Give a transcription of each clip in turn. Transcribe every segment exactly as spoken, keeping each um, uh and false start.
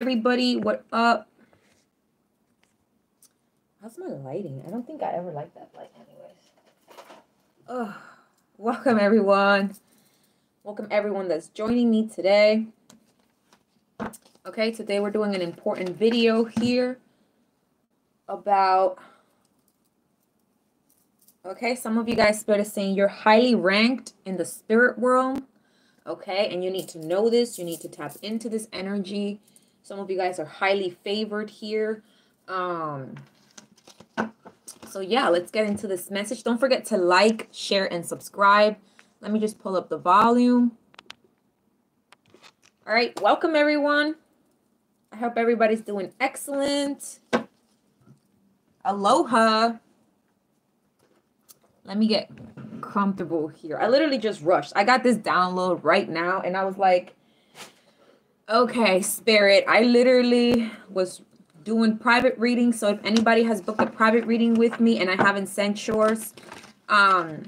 Everybody, what up? How's my lighting? I don't think I ever liked that light anyways. Oh, welcome everyone. Welcome everyone that's joining me today. Okay, today we're doing an important video here about... Okay, some of you guys started saying you're highly ranked in the spirit realm. Okay, and you need to know this. You need to tap into this energy. Some of you guys are highly favored here. Um, so yeah, let's get into this message. Don't forget to like, share, and subscribe. Let me just pull up the volume. All right, welcome everyone. I hope everybody's doing excellent. Aloha. Let me get comfortable here. I literally just rushed. I got this download right now, and I was like, okay, Spirit, I literally was doing private readings, so if anybody has booked a private reading with me and I haven't sent yours, um,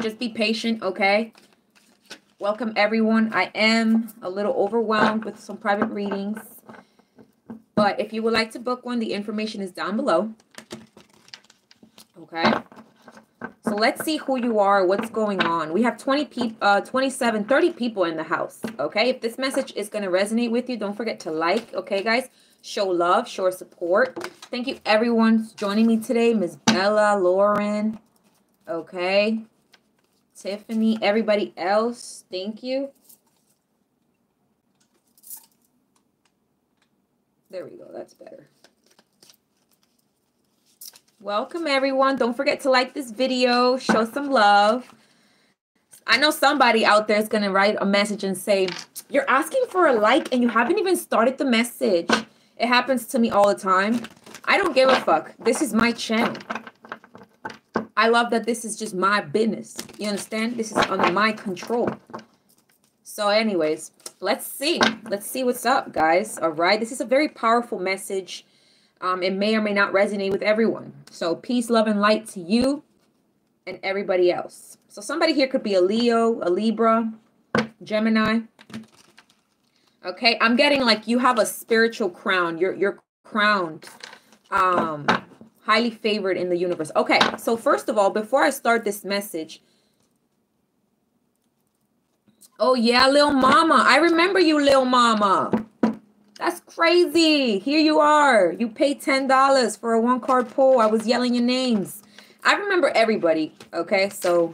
just be patient, okay? Welcome, everyone. I am a little overwhelmed with some private readings, but if you would like to book one, the information is down below, okay? So let's see who you are, what's going on. We have twenty people, uh, twenty-seven, thirty people in the house, okay? If this message is going to resonate with you, don't forget to like, okay, guys? Show love, show support. Thank you, everyone, for joining me today. Miss Bella, Lauren, okay? Tiffany, everybody else, thank you. There we go, that's better. Welcome, everyone. Don't forget to like this video. Show some love. I know somebody out there is going to write a message and say, you're asking for a like and you haven't even started the message. It happens to me all the time. I don't give a fuck. This is my channel. I love that this is just my business. You understand? This is under my control. So anyways, let's see. Let's see what's up, guys. All right. This is a very powerful message. Um, it may or may not resonate with everyone. So peace, love, and light to you and everybody else. So somebody here could be a Leo, a Libra, Gemini. Okay, I'm getting like you have a spiritual crown. You're, you're crowned, um, highly favored in the universe. Okay, so first of all, before I start this message. Oh, yeah, Lil Mama. I remember you, Lil Mama. That's crazy. Here you are. You paid ten dollars for a one-card pull. I was yelling your names. I remember everybody, okay? So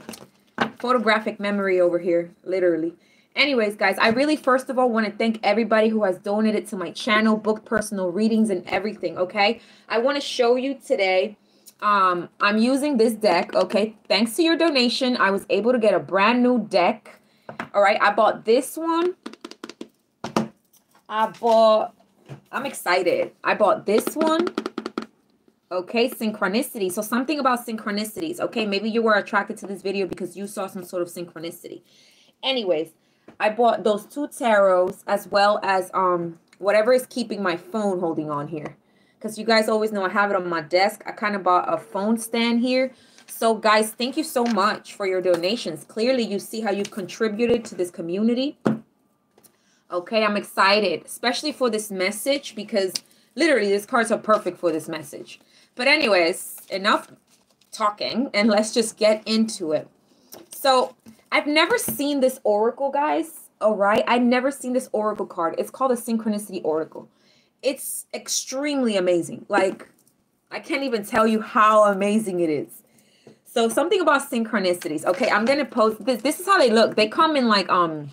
photographic memory over here, literally. Anyways, guys, I really, first of all, want to thank everybody who has donated to my channel, booked personal readings and everything, okay? I want to show you today. Um, I'm using this deck, okay? Thanks to your donation, I was able to get a brand new deck, all right? I bought this one. I bought, I'm excited. I bought this one. Okay, synchronicity. So something about synchronicities. Okay, maybe you were attracted to this video because you saw some sort of synchronicity. Anyways, I bought those two tarots as well as um whatever is keeping my phone holding on here. Because you guys always know I have it on my desk. I kind of bought a phone stand here. So guys, thank you so much for your donations. Clearly, you see how you contributed to this community. Okay, I'm excited, especially for this message because literally these cards are perfect for this message. But anyways, enough talking and let's just get into it. So I've never seen this oracle, guys, all right? I've never seen this oracle card. It's called a synchronicity oracle. It's extremely amazing. Like, I can't even tell you how amazing it is. So something about synchronicities. Okay, I'm going to post this. This is how they look. They come in like... um.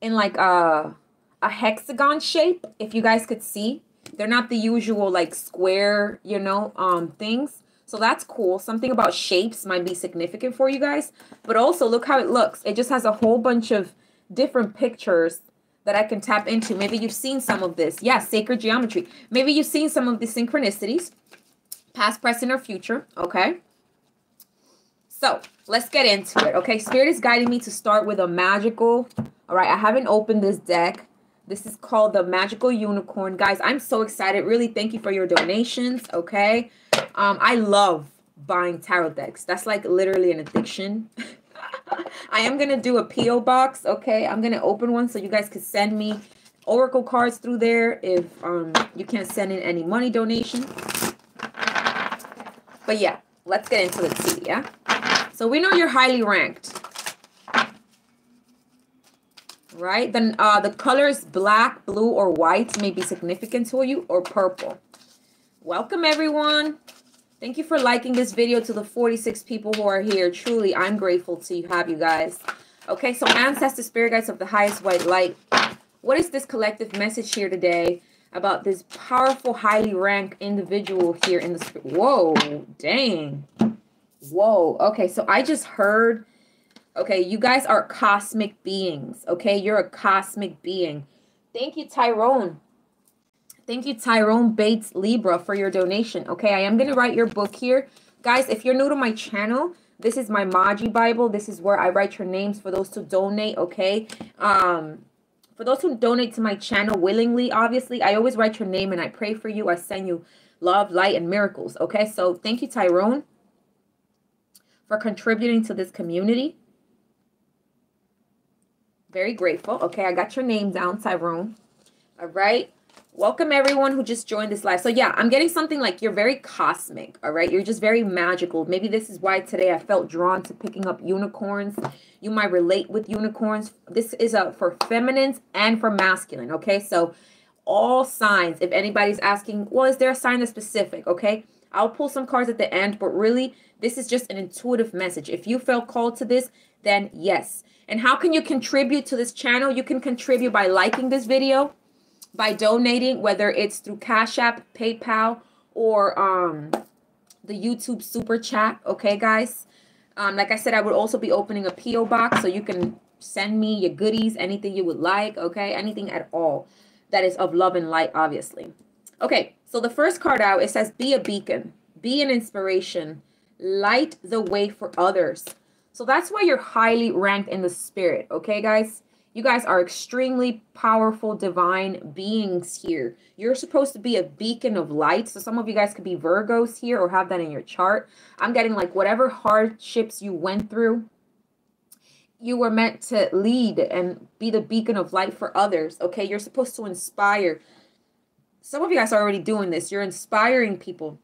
in like a, a hexagon shape, if you guys could see. They're not the usual like square, you know, um, things. So that's cool. Something about shapes might be significant for you guys. But also look how it looks. It just has a whole bunch of different pictures that I can tap into. Maybe you've seen some of this. Yeah, sacred geometry. Maybe you've seen some of the synchronicities, past, present, or future. Okay. So let's get into it. Okay, Spirit is guiding me to start with a magical... All right, I haven't opened this deck. This is called the Magical Unicorn. Guys, I'm so excited. Really, thank you for your donations, okay? Um, I love buying tarot decks. That's like literally an addiction. I am going to do a P O box, okay? I'm going to open one so you guys can send me Oracle cards through there if um, you can't send in any money donation. But yeah, let's get into the tea, yeah? So we know you're highly ranked, right? Then uh, the colors black, blue, or white may be significant to you, or purple. Welcome, everyone. Thank you for liking this video to the forty-six people who are here. Truly, I'm grateful to have you guys. Okay, so Ancestor Spirit Guides of the Highest White Light. What is this collective message here today about this powerful, highly ranked individual here in the... Whoa, dang. Whoa. Okay, so I just heard... Okay, you guys are cosmic beings, okay? You're a cosmic being. Thank you, Tyrone. Thank you, Tyrone Bates Libra, for your donation, okay? I am going to write your book here. Guys, if you're new to my channel, this is my Maji Bible. This is where I write your names for those to donate, okay? Um, for those who donate to my channel willingly, obviously, I always write your name and I pray for you. I send you love, light, and miracles, okay? So thank you, Tyrone, for contributing to this community. Very grateful. Okay, I got your name down, Tyrone. All right. Welcome, everyone who just joined this live. So, yeah, I'm getting something like you're very cosmic, all right? You're just very magical. Maybe this is why today I felt drawn to picking up unicorns. You might relate with unicorns. This is a, for feminines and for masculine, okay? So, all signs. If anybody's asking, well, is there a sign that's specific, okay? I'll pull some cards at the end, but really, this is just an intuitive message. If you felt called to this, then yes. And how can you contribute to this channel? You can contribute by liking this video, by donating, whether it's through Cash App, PayPal, or um, the YouTube Super Chat. Okay, guys? Um, like I said, I would also be opening a P O box, so you can send me your goodies, anything you would like, okay? Anything at all that is of love and light, obviously. Okay, so the first card out, it says, be a beacon, be an inspiration, light the way for others. So that's why you're highly ranked in the spirit, okay, guys? You guys are extremely powerful, divine beings here. You're supposed to be a beacon of light. So some of you guys could be Virgos here or have that in your chart. I'm getting like whatever hardships you went through, you were meant to lead and be the beacon of light for others, okay? You're supposed to inspire. Some of you guys are already doing this. You're inspiring people.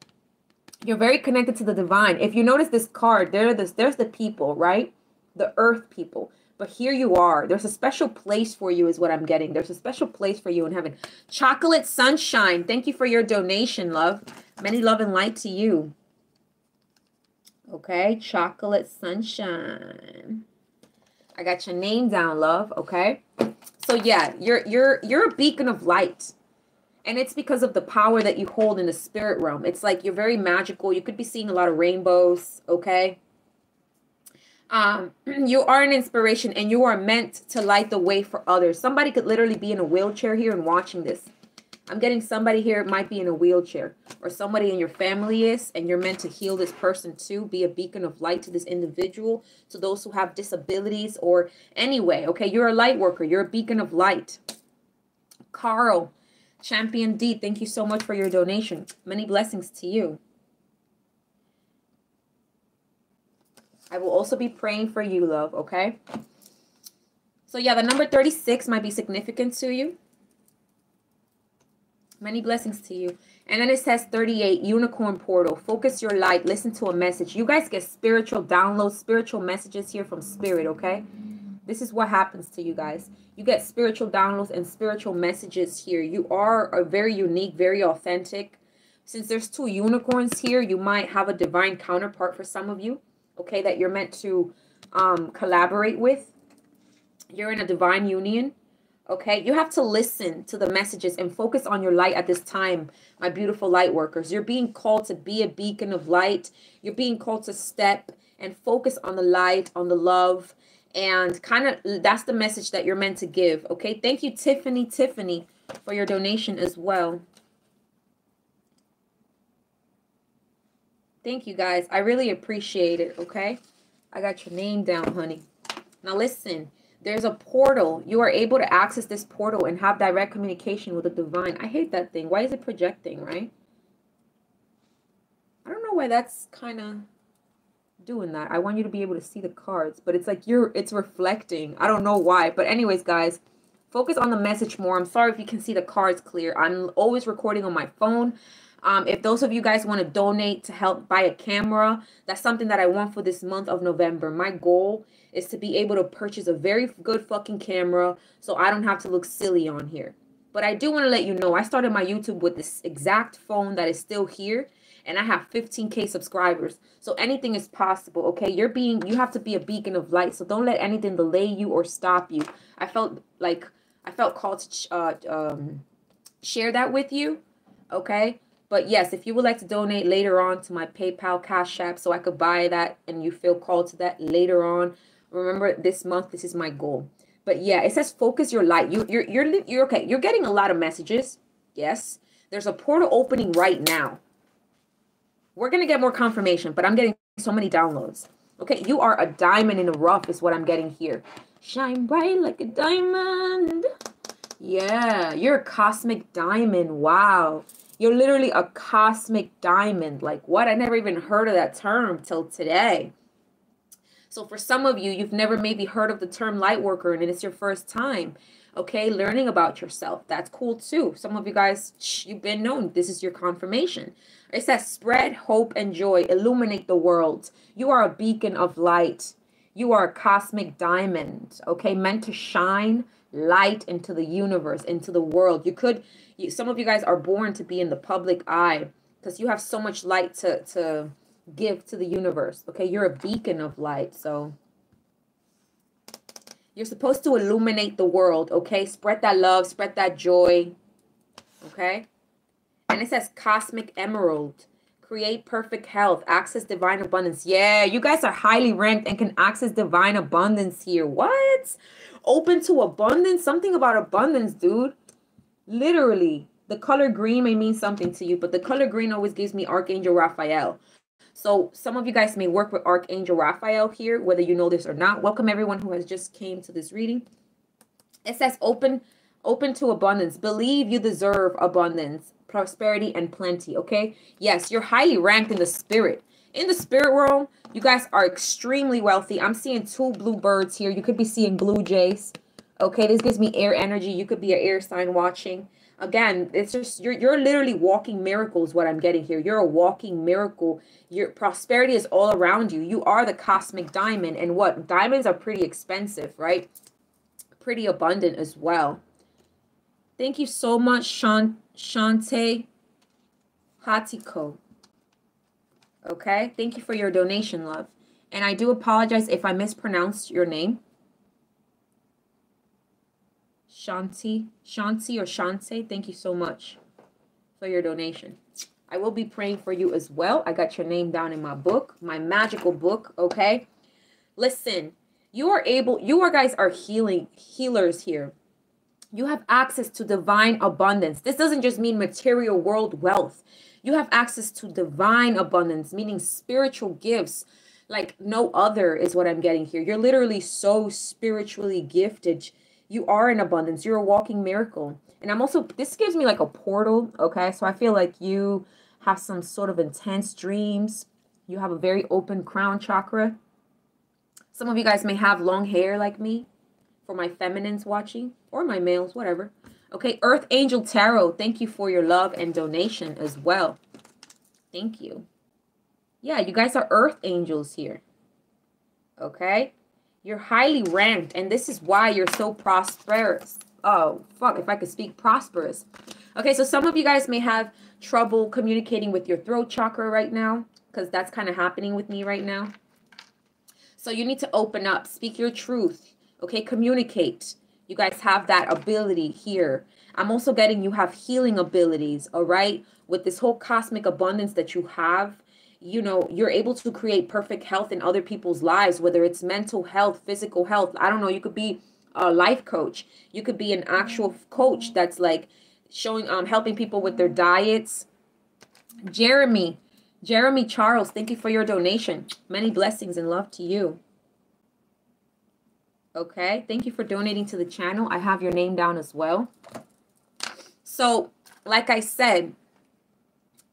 You're very connected to the divine. If you notice this card, there, this, there's the people, right? The earth people. But here you are. There's a special place for you is what I'm getting. There's a special place for you in heaven. Chocolate Sunshine, thank you for your donation, love. Many love and light to you. Okay, Chocolate Sunshine. I got your name down, love, okay? So, yeah, you're, you're, you're a beacon of light. And it's because of the power that you hold in the spirit realm. It's like you're very magical. You could be seeing a lot of rainbows, okay? Um, you are an inspiration, and you are meant to light the way for others. Somebody could literally be in a wheelchair here and watching this. I'm getting somebody here might be in a wheelchair, or somebody in your family is, and you're meant to heal this person too. Be a beacon of light to this individual, to those who have disabilities, or anyway, okay? You're a light worker. You're a beacon of light. Carl. Champion D, thank you so much for your donation. Many blessings to you. I will also be praying for you, love, okay? So, yeah, the number thirty-six might be significant to you. Many blessings to you. And then it says thirty-eight, Unicorn Portal. Focus your light. Listen to a message. You guys get spiritual downloads, spiritual messages here from Spirit, okay? This is what happens to you guys. You get spiritual downloads and spiritual messages here. You are a very unique, very authentic. Since there's two unicorns here, you might have a divine counterpart for some of you, okay, that you're meant to um, collaborate with. You're in a divine union, okay? You have to listen to the messages and focus on your light at this time, my beautiful light workers. You're being called to be a beacon of light. You're being called to step and focus on the light, on the love. And kind of that's the message that you're meant to give, okay? Thank you, Tiffany, Tiffany, for your donation as well. Thank you, guys. I really appreciate it, okay? I got your name down, honey. Now, listen, there's a portal. You are able to access this portal and have direct communication with the divine. I hate that thing. Why is it projecting, right? I don't know why that's kind of... doing that. I want you to be able to see the cards, but it's like you're it's reflecting. I don't know why, but anyways, guys, Focus on the message more. I'm sorry if you can see the cards clear. I'm always recording on my phone. Um, if those of you guys want to donate to help buy a camera, that's something that I want for this month of November. My goal is to be able to purchase a very good fucking camera so I don't have to look silly on here. But I do want to let you know, I started my YouTube with this exact phone that is still here, and I have fifteen K subscribers. So anything is possible, okay? You're being, you have to be a beacon of light, so don't let anything delay you or stop you. I felt like, I felt called to uh, um, share that with you, okay? But yes, if you would like to donate later on to my PayPal, Cash App, so I could buy that, and you feel called to that later on, remember this month, this is my goal. But yeah, it says focus your light. You, you're, you're, you're okay. You're getting a lot of messages. Yes. There's a portal opening right now. We're going to get more confirmation, but I'm getting so many downloads. Okay. You are a diamond in the rough is what I'm getting here. Shine bright like a diamond. Yeah. You're a cosmic diamond. Wow. You're literally a cosmic diamond. Like what? I never even heard of that term till today. So for some of you, you've never maybe heard of the term light worker, and it's your first time, okay, learning about yourself. That's cool too. Some of you guys, shh, you've been known. This is your confirmation. It says spread hope and joy. Illuminate the world. You are a beacon of light. You are a cosmic diamond, okay, meant to shine light into the universe, into the world. You could, you, some of you guys are born to be in the public eye because you have so much light to, to give to the universe, okay? You're a beacon of light, so you're supposed to illuminate the world, okay? Spread that love, spread that joy, okay? And it says cosmic emerald, create perfect health, access divine abundance. Yeah, you guys are highly ranked and can access divine abundance here. What? Open to abundance? Something about abundance, dude. Literally, the color green may mean something to you, but the color green always gives me Archangel Raphael. So some of you guys may work with Archangel Raphael here, whether you know this or not. Welcome everyone who has just came to this reading. It says open, open to abundance. Believe you deserve abundance, prosperity, and plenty, okay? Yes, you're highly ranked in the spirit. In the spirit realm, you guys are extremely wealthy. I'm seeing two blue birds here. You could be seeing blue jays, okay? This gives me air energy. You could be an air sign watching. Again, it's just you're you're literally walking miracles. What I'm getting here, you're a walking miracle. Your prosperity is all around you. You are the cosmic diamond, and what diamonds are pretty expensive, right? Pretty abundant as well. Thank you so much, Shan Shante Hatiko. Okay, thank you for your donation, love. And I do apologize if I mispronounced your name. Shanti, Shanti or Shante, thank you so much for your donation. I will be praying for you as well. I got your name down in my book, my magical book, okay? Listen, you are able, you are guys are healing, healers here. You have access to divine abundance. This doesn't just mean material world wealth. You have access to divine abundance, meaning spiritual gifts like no other is what I'm getting here. You're literally so spiritually gifted. You are in abundance. You're a walking miracle. And I'm also, this gives me like a portal, okay? So I feel like you have some sort of intense dreams. You have a very open crown chakra. Some of you guys may have long hair like me for my feminines watching or my males, whatever. Okay, Earth Angel Tarot, thank you for your love and donation as well. Thank you. Yeah, you guys are Earth Angels here, okay? You're highly ranked, and this is why you're so prosperous. Oh, fuck, if I could speak prosperous. Okay, so some of you guys may have trouble communicating with your throat chakra right now, because that's kind of happening with me right now. So you need to open up, speak your truth, okay? Communicate. You guys have that ability here. I'm also getting you have healing abilities, all right? With this whole cosmic abundance that you have, you know, you're able to create perfect health in other people's lives, whether it's mental health, physical health. I don't know. You could be a life coach. You could be an actual coach that's like showing, um, helping people with their diets. Jeremy, Jeremy Charles, thank you for your donation. Many blessings and love to you. Okay. Thank you for donating to the channel. I have your name down as well. So, like I said,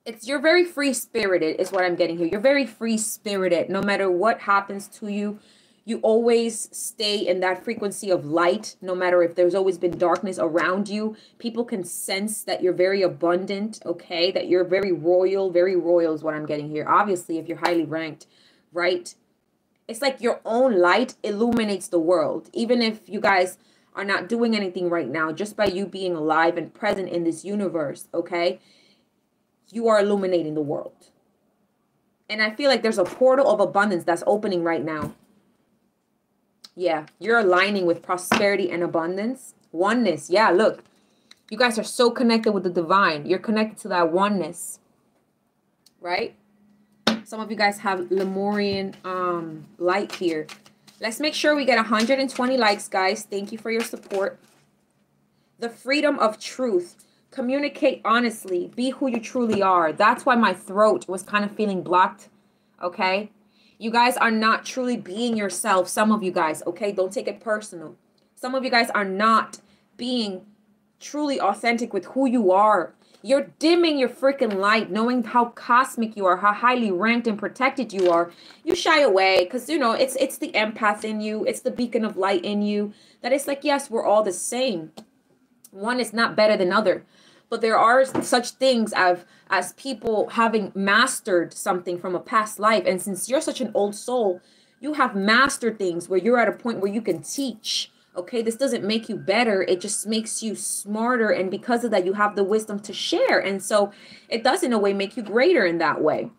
It's you're very free-spirited is what I'm getting here. You're very free-spirited. No matter what happens to you, you always stay in that frequency of light, no matter if there's always been darkness around you. People can sense that you're very abundant, okay? That you're very royal. Very royal is what I'm getting here. Obviously, if you're highly ranked, right? It's like your own light illuminates the world. Even if you guys are not doing anything right now, just by you being alive and present in this universe, okay? You are illuminating the world. And I feel like there's a portal of abundance that's opening right now. Yeah, you're aligning with prosperity and abundance. Oneness. Yeah, look. You guys are so connected with the divine. You're connected to that oneness. Right? Some of you guys have Lemurian um, light here. Let's make sure we get one hundred twenty likes, guys. Thank you for your support. The freedom of truth. Communicate honestly. Be who you truly are. That's why my throat was kind of feeling blocked, okay? You guys are not truly being yourself, some of you guys, okay? Don't take it personal. Some of you guys are not being truly authentic with who you are. You're dimming your freaking light, knowing how cosmic you are, how highly ranked and protected you are. You shy away because, you know, it's, it's the empath in you. It's the beacon of light in you. That it's like, yes, we're all the same. One is not better than other. But there are such things as, as people having mastered something from a past life. And since you're such an old soul, you have mastered things where you're at a point where you can teach. Okay, this doesn't make you better. It just makes you smarter. And because of that, you have the wisdom to share. And so it does, in a way, make you greater in that way.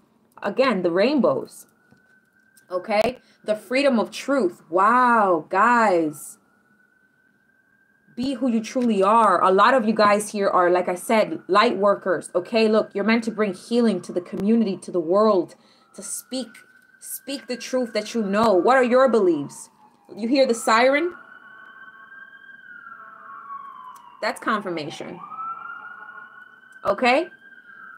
Again, the rainbows. Okay, the freedom of truth. Wow, guys. Be who you truly are. A lot of you guys here are, like I said, light workers. Okay, look, you're meant to bring healing to the community, to the world, to speak, speak the truth that you know. What are your beliefs? You hear the siren? That's confirmation. Okay?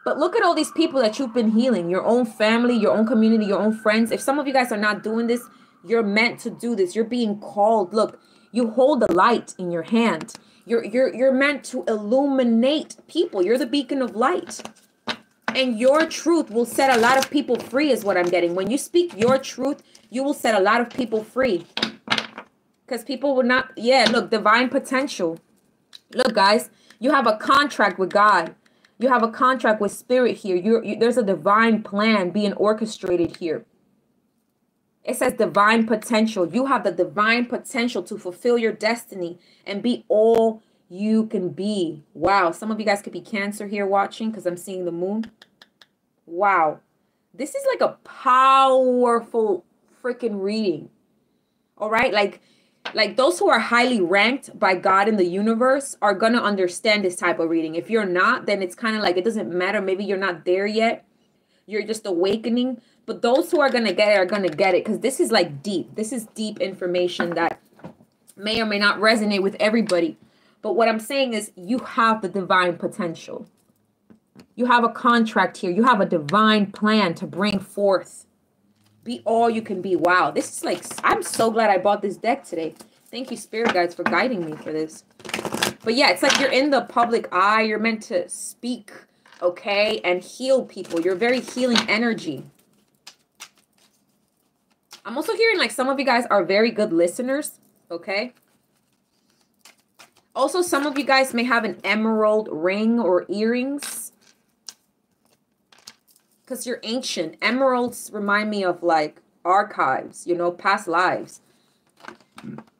But look at all these people that you've been healing, your own family, your own community, your own friends. If some of you guys are not doing this, you're meant to do this. You're being called. Look, you hold the light in your hand. You're, you're, you're meant to illuminate people. You're the beacon of light. And your truth will set a lot of people free is what I'm getting. When you speak your truth, you will set a lot of people free. Because people will not... Yeah, look, divine potential. Look, guys, you have a contract with God. You have a contract with spirit here. You're, you, there's a divine plan being orchestrated here. It says divine potential. You have the divine potential to fulfill your destiny and be all you can be. Wow. Some of you guys could be Cancer here watching because I'm seeing the moon. Wow. This is like a powerful freaking reading. All right. Like, like those who are highly ranked by God in the universe are going to understand this type of reading. If you're not, then it's kind of like it doesn't matter. Maybe you're not there yet. You're just awakening. But those who are going to get it are going to get it because this is like deep. This is deep information that may or may not resonate with everybody. But what I'm saying is you have the divine potential. You have a contract here. You have a divine plan to bring forth. Be all you can be. Wow. This is like, I'm so glad I bought this deck today. Thank you, spirit guides, for guiding me for this. But yeah, it's like you're in the public eye. You're meant to speak, okay, and heal people. You're very healing energy. I'm also hearing like some of you guys are very good listeners, okay? Also, some of you guys may have an emerald ring or earrings because you're ancient. Emeralds remind me of like archives, you know, past lives.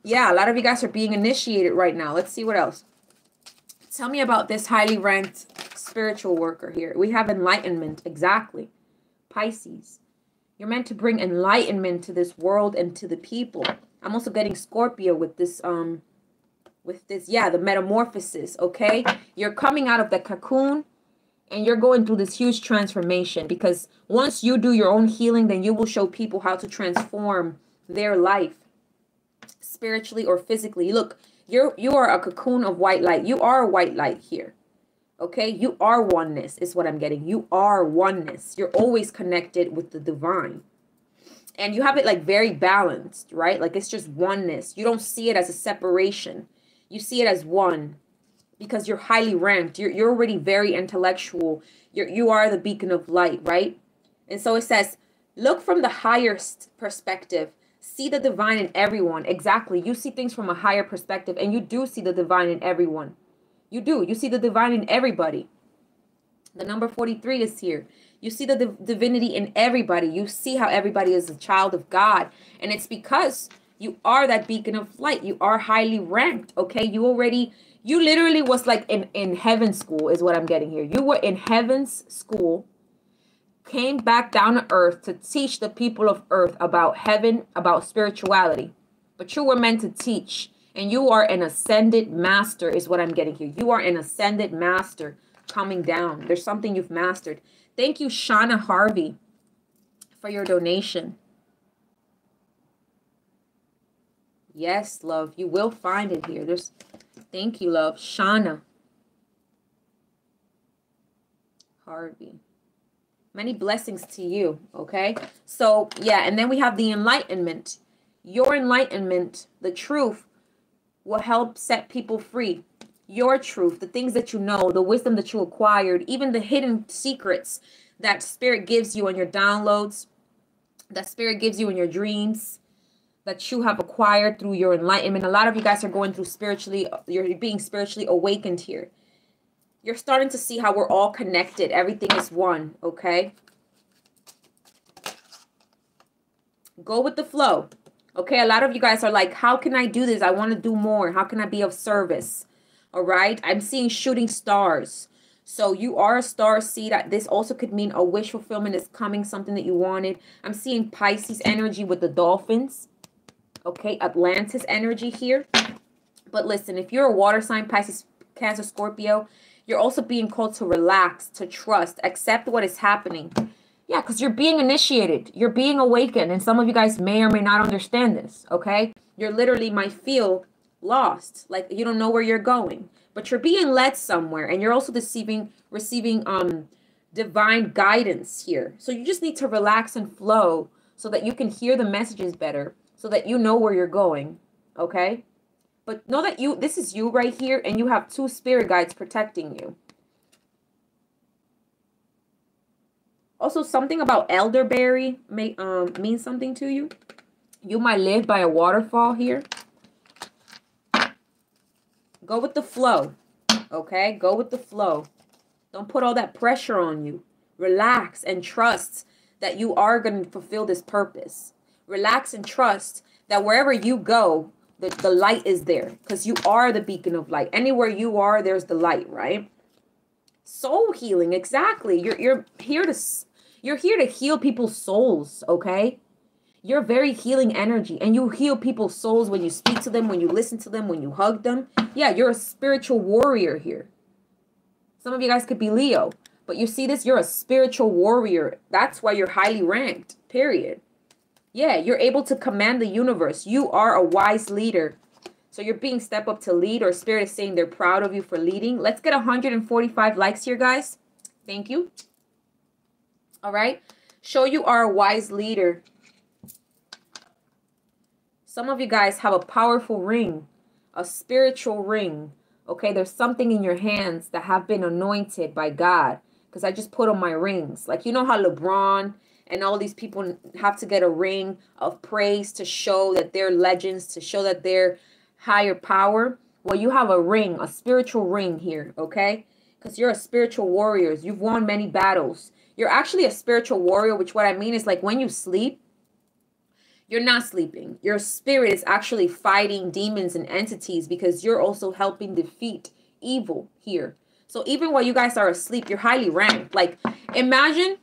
Yeah, a lot of you guys are being initiated right now. Let's see what else. Tell me about this highly ranked spiritual worker here. We have enlightenment, exactly. Pisces. You're meant to bring enlightenment to this world and to the people. I'm also getting Scorpio with this, um, with this, yeah, the metamorphosis, okay? You're coming out of the cocoon and you're going through this huge transformation because once you do your own healing, then you will show people how to transform their life spiritually or physically. Look, you're, you are a cocoon of white light. You are a white light here. Okay, you are oneness is what I'm getting. You are oneness. You're always connected with the divine. And you have it like very balanced, right? Like it's just oneness. You don't see it as a separation. You see it as one because you're highly ranked. You're, you're already very intellectual. You're, you are the beacon of light, right? And so it says, look from the highest perspective. See the divine in everyone. Exactly. You see things from a higher perspective, and you do see the divine in everyone. You do. You see the divine in everybody. The number forty-three is here. You see the div- divinity in everybody. You see how everybody is a child of God. And it's because you are that beacon of light. You are highly ranked, okay? You already, you literally was like in, in heaven's school is what I'm getting here. You were in heaven's school, came back down to earth to teach the people of earth about heaven, about spirituality. But you were meant to teach, and you are an ascended master is what I'm getting here. You are an ascended master coming down. There's something you've mastered. Thank you, Shauna Harvey, for your donation. Yes, love, you will find it here. There's, thank you, love, Shauna Harvey. Many blessings to you, okay? So, yeah, and then we have the enlightenment. Your enlightenment, the truth, will help set people free. Your truth, the things that you know, the wisdom that you acquired, even the hidden secrets that Spirit gives you on your downloads, that Spirit gives you in your dreams, that you have acquired through your enlightenment. A lot of you guys are going through spiritually, you're being spiritually awakened here. You're starting to see how we're all connected. Everything is one, okay? Go with the flow, okay? A lot of you guys are like, how can I do this? I want to do more. How can I be of service, all right? I'm seeing shooting stars. So you are a star seed. This also could mean a wish fulfillment is coming, something that you wanted. I'm seeing Pisces energy with the dolphins. Okay, Atlantis energy here. But listen, if you're a water sign, Pisces, Cancer, Scorpio, you're also being called to relax, to trust, accept what is happening. Yeah, because you're being initiated. You're being awakened. And some of you guys may or may not understand this, okay? You're literally might feel lost. Like you don't know where you're going. But you're being led somewhere. And you're also receiving, receiving um, divine guidance here. So you just need to relax and flow so that you can hear the messages better. So that you know where you're going, okay? But know that you, this is you right here, and you have two spirit guides protecting you. Also, something about elderberry may um, mean something to you. You might live by a waterfall here. Go with the flow, okay? Go with the flow. Don't put all that pressure on you. Relax and trust that you are going to fulfill this purpose. Relax and trust that wherever you go, the, the light is there because you are the beacon of light. Anywhere you are, there's the light, right? Soul healing, exactly. You're you're here to you're here to heal people's souls, okay? You're very healing energy, and you heal people's souls when you speak to them, when you listen to them, when you hug them. Yeah, you're a spiritual warrior here. Some of you guys could be Leo, but you see this? You're a spiritual warrior. That's why you're highly ranked, period. Yeah, you're able to command the universe. You are a wise leader. So you're being stepped up to lead, or Spirit is saying they're proud of you for leading. Let's get one hundred forty-five likes here, guys. Thank you. All right. Show you are a wise leader. Some of you guys have a powerful ring, a spiritual ring. Okay, there's something in your hands that have been anointed by God, because I just put on my rings. Like, you know how LeBron and all these people have to get a ring of praise to show that they're legends, to show that they're higher power. Well, you have a ring, a spiritual ring here, okay? Because you're a spiritual warrior. You've won many battles. You're actually a spiritual warrior, which what I mean is like when you sleep, you're not sleeping. Your spirit is actually fighting demons and entities because you're also helping defeat evil here. So even while you guys are asleep, you're highly ranked. Like, imagine...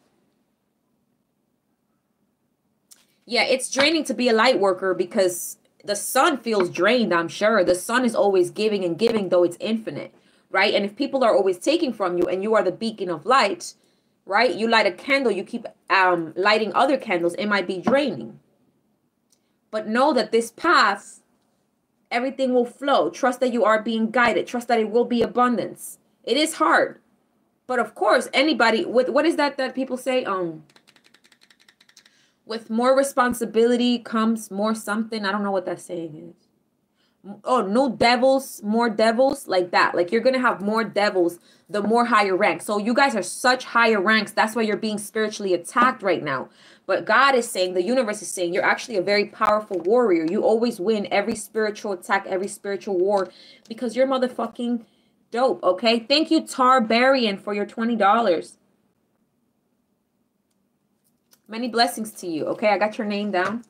Yeah, it's draining to be a light worker because the sun feels drained, I'm sure. The sun is always giving and giving, though it's infinite, right? And if people are always taking from you and you are the beacon of light, right? You light a candle, you keep um, lighting other candles, it might be draining. But know that this path, everything will flow. Trust that you are being guided. Trust that it will be abundance. It is hard. But of course, anybody, with what is that that people say? Um... With more responsibility comes more something. I don't know what that saying is. oh, no devils, more devils, like that. Like, you're going to have more devils, the more higher rank. So you guys are such higher ranks. That's why you're being spiritually attacked right now. But God is saying, the universe is saying, you're actually a very powerful warrior. You always win every spiritual attack, every spiritual war, because you're motherfucking dope, okay? Thank you, Tarbarian, for your twenty dollars. Many blessings to you, okay? I got your name down.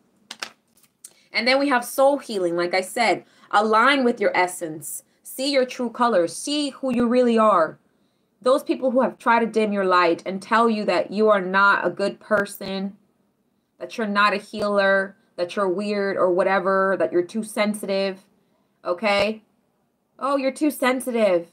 And then we have soul healing. Like I said, align with your essence. See your true colors. See who you really are. Those people who have tried to dim your light and tell you that you are not a good person, that you're not a healer, that you're weird or whatever, that you're too sensitive, okay? Oh, you're too sensitive.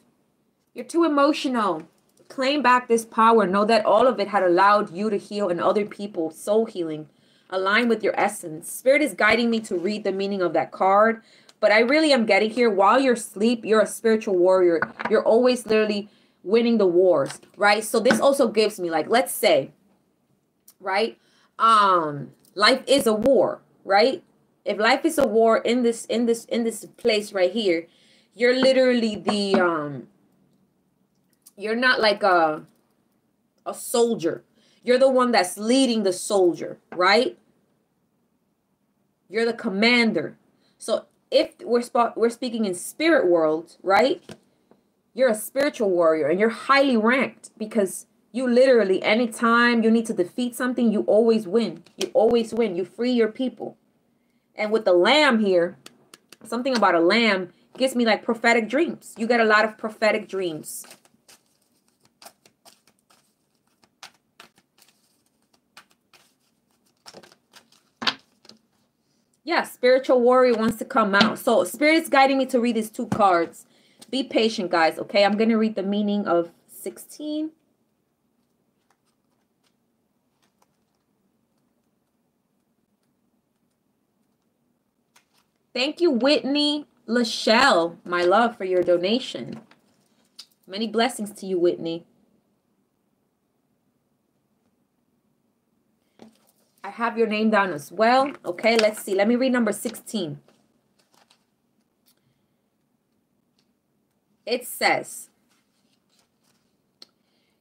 You're too emotional. Claim back this power. Know that all of it had allowed you to heal and other people. Soul healing. Align with your essence. Spirit is guiding me to read the meaning of that card, but I really am getting here. While you're asleep, you're a spiritual warrior. You're always literally winning the wars, right? So this also gives me, like, let's say, right, um, life is a war, right? If life is a war in this, in this, in this place right here, you're literally the, um, you're not like a, a soldier. You're the one that's leading the soldier, right? You're the commander. So if we're, sp we're speaking in spirit world, right? You're a spiritual warrior and you're highly ranked because you literally, anytime you need to defeat something, you always win. You always win. You free your people. And with the lamb here, something about a lamb gives me like prophetic dreams. You get a lot of prophetic dreams. Yeah, spiritual warrior wants to come out. So spirit is guiding me to read these two cards. Be patient, guys, okay? I'm going to read the meaning of sixteen. Thank you, Whitney Lachelle, my love, for your donation. Many blessings to you, Whitney. I have your name down as well. Okay, let's see. Let me read number sixteen. It says,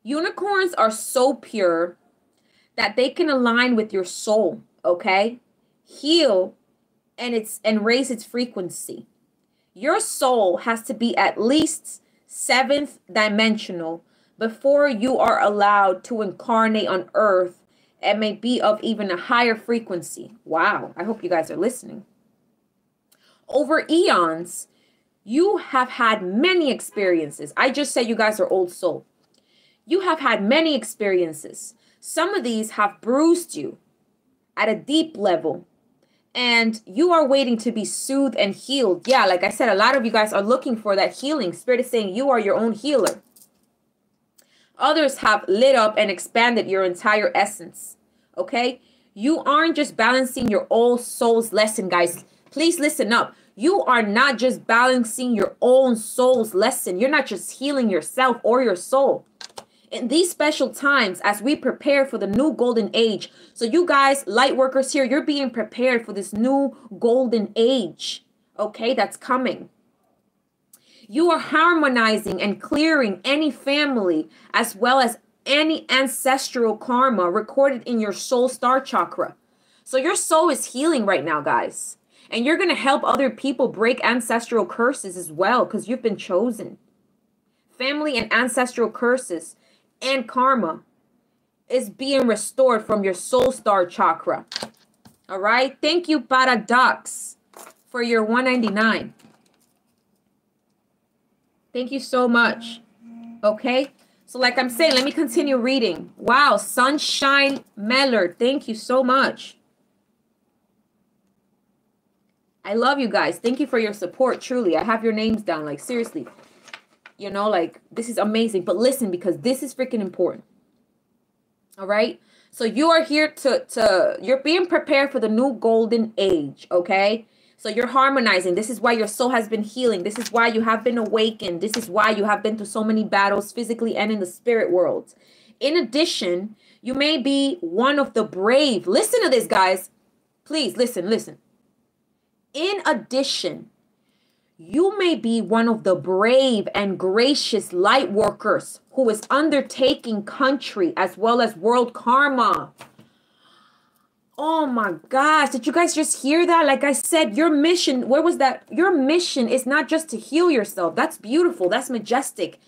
unicorns are so pure that they can align with your soul, okay? Heal and it's and raise its frequency. Your soul has to be at least seventh dimensional before you are allowed to incarnate on earth. It may be of even a higher frequency. Wow, I hope you guys are listening. Over eons, you have had many experiences. I just said you guys are old soul. You have had many experiences. Some of these have bruised you at a deep level, and you are waiting to be soothed and healed. Yeah, like I said, a lot of you guys are looking for that healing. Spirit is saying you are your own healer. Others have lit up and expanded your entire essence, okay? You aren't just balancing your own soul's lesson, guys. Please listen up. You are not just balancing your own soul's lesson. You're not just healing yourself or your soul. In these special times, as we prepare for the new golden age, so you guys, light workers here, you're being prepared for this new golden age, okay, that's coming. You are harmonizing and clearing any family as well as any ancestral karma recorded in your soul star chakra. So your soul is healing right now, guys. And you're going to help other people break ancestral curses as well because you've been chosen. Family and ancestral curses and karma is being restored from your soul star chakra. All right. Thank you, Paradox, for your one ninety-nine. Thank you so much. Okay. So like I'm saying, let me continue reading. Wow. Sunshine Mellor. Thank you so much. I love you guys. Thank you for your support. Truly. I have your names down. Like seriously, you know, like this is amazing, but listen, because this is freaking important. All right. So you are here to, to, you're being prepared for the new golden age. Okay. So you're harmonizing. This is why your soul has been healing. This is why you have been awakened. This is why you have been through so many battles physically and in the spirit world. In addition, you may be one of the brave. Listen to this, guys. Please listen, listen. In addition, You may be one of the brave and gracious light workers who is undertaking country as well as world karma. Oh my gosh, did you guys just hear that? Like I said, your mission, where was that? Your mission is not just to heal yourself. That's beautiful. That's majestic.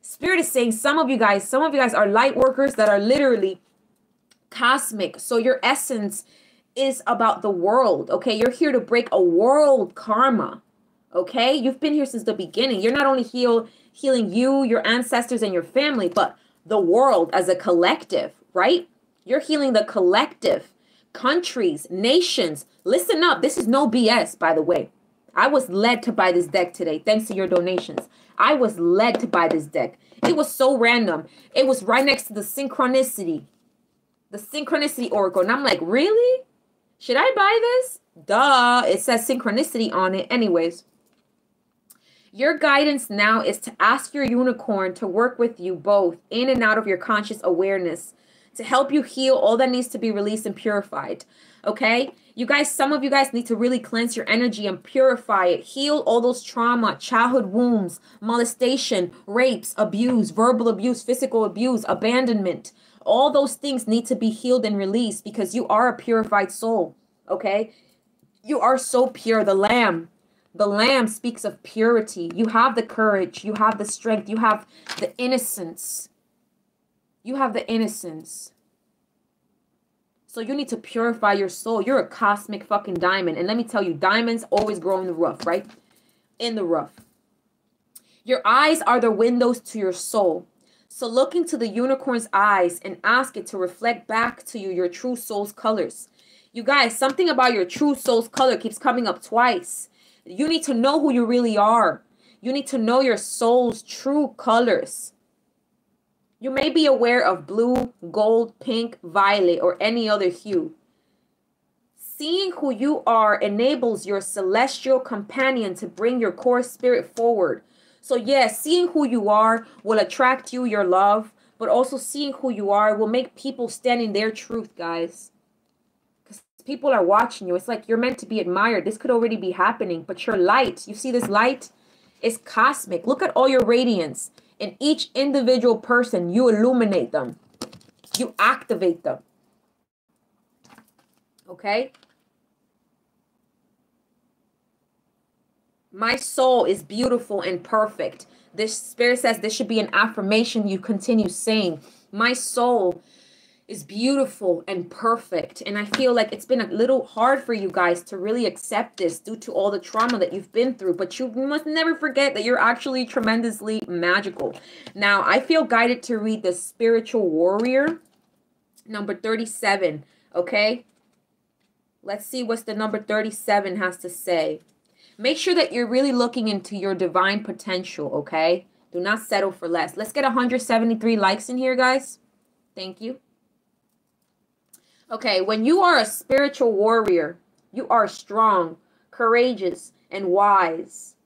Spirit is saying some of you guys, some of you guys are light workers that are literally cosmic. So your essence is about the world, okay? You're here to break a world karma, okay? You've been here since the beginning. You're not only heal, healing you, your ancestors, and your family, but the world as a collective, right? You're healing the collective, countries, nations. Listen up. This is no B S, by the way. I was led to buy this deck today, thanks to your donations. I was led to buy this deck. It was so random. It was right next to the synchronicity, the synchronicity oracle. And I'm like, really? Should I buy this? Duh. It says synchronicity on it. Anyways, your guidance now is to ask your unicorn to work with you both in and out of your conscious awareness to help you heal all that needs to be released and purified. Okay? You guys, some of you guys need to really cleanse your energy and purify it. Heal all those trauma, childhood wounds, molestation, rapes, abuse, verbal abuse, physical abuse, abandonment. All those things need to be healed and released because you are a purified soul, okay? You are so pure. The lamb, the lamb speaks of purity. You have the courage. You have the strength. You have the innocence. You have the innocence. So you need to purify your soul. You're a cosmic fucking diamond. And let me tell you, diamonds always grow in the rough, right? In the rough. Your eyes are the windows to your soul. So look into the unicorn's eyes and ask it to reflect back to you your true soul's colors. You guys, something about your true soul's color keeps coming up twice. You need to know who you really are. You need to know your soul's true colors. You may be aware of blue, gold, pink, violet, or any other hue. Seeing who you are enables your celestial companion to bring your core spirit forward. So yes, seeing who you are will attract you your love, but also seeing who you are will make people stand in their truth, guys. Because people are watching you. It's like you're meant to be admired. This could already be happening, but your light, you see this light? It's cosmic. Look at all your radiance. In each individual person, you illuminate them. You activate them. Okay? My soul is beautiful and perfect. This spirit says this should be an affirmation you continue saying. My soul is beautiful and perfect. And I feel like it's been a little hard for you guys to really accept this due to all the trauma that you've been through. But you must never forget that you're actually tremendously magical. Now, I feel guided to read The Spiritual Warrior, number thirty-seven. Okay? Let's see what the number thirty-seven has to say. Make sure that you're really looking into your divine potential, okay? Do not settle for less. Let's get one hundred seventy-three likes in here, guys. Thank you. Okay, when you are a spiritual warrior, you are strong, courageous, and wise.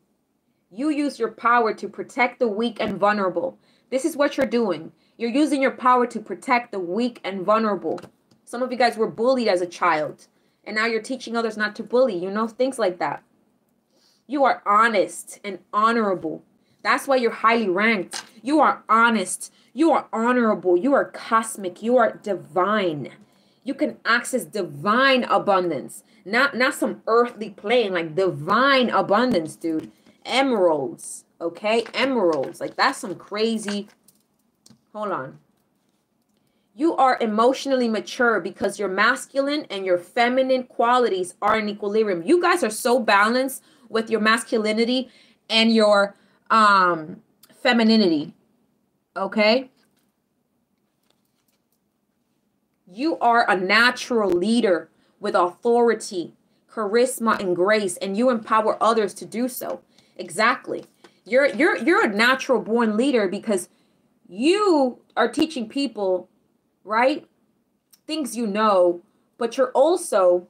You use your power to protect the weak and vulnerable. This is what you're doing. You're using your power to protect the weak and vulnerable. Some of you guys were bullied as a child, and now you're teaching others not to bully, you know, things like that. You are honest and honorable. That's why you're highly ranked. You are honest. You are honorable. You are cosmic. You are divine. You can access divine abundance. Not, not some earthly plane, like divine abundance, dude. Emeralds, okay? Emeralds. Like, that's some crazy... Hold on. You are emotionally mature because your masculine and your feminine qualities are in equilibrium. You guys are so balanced with your masculinity and your um, femininity, okay? You are a natural leader with authority, charisma, and grace, and you empower others to do so. Exactly. You're, you're, you're a natural-born leader because you are teaching people, right, things you know, but you're also...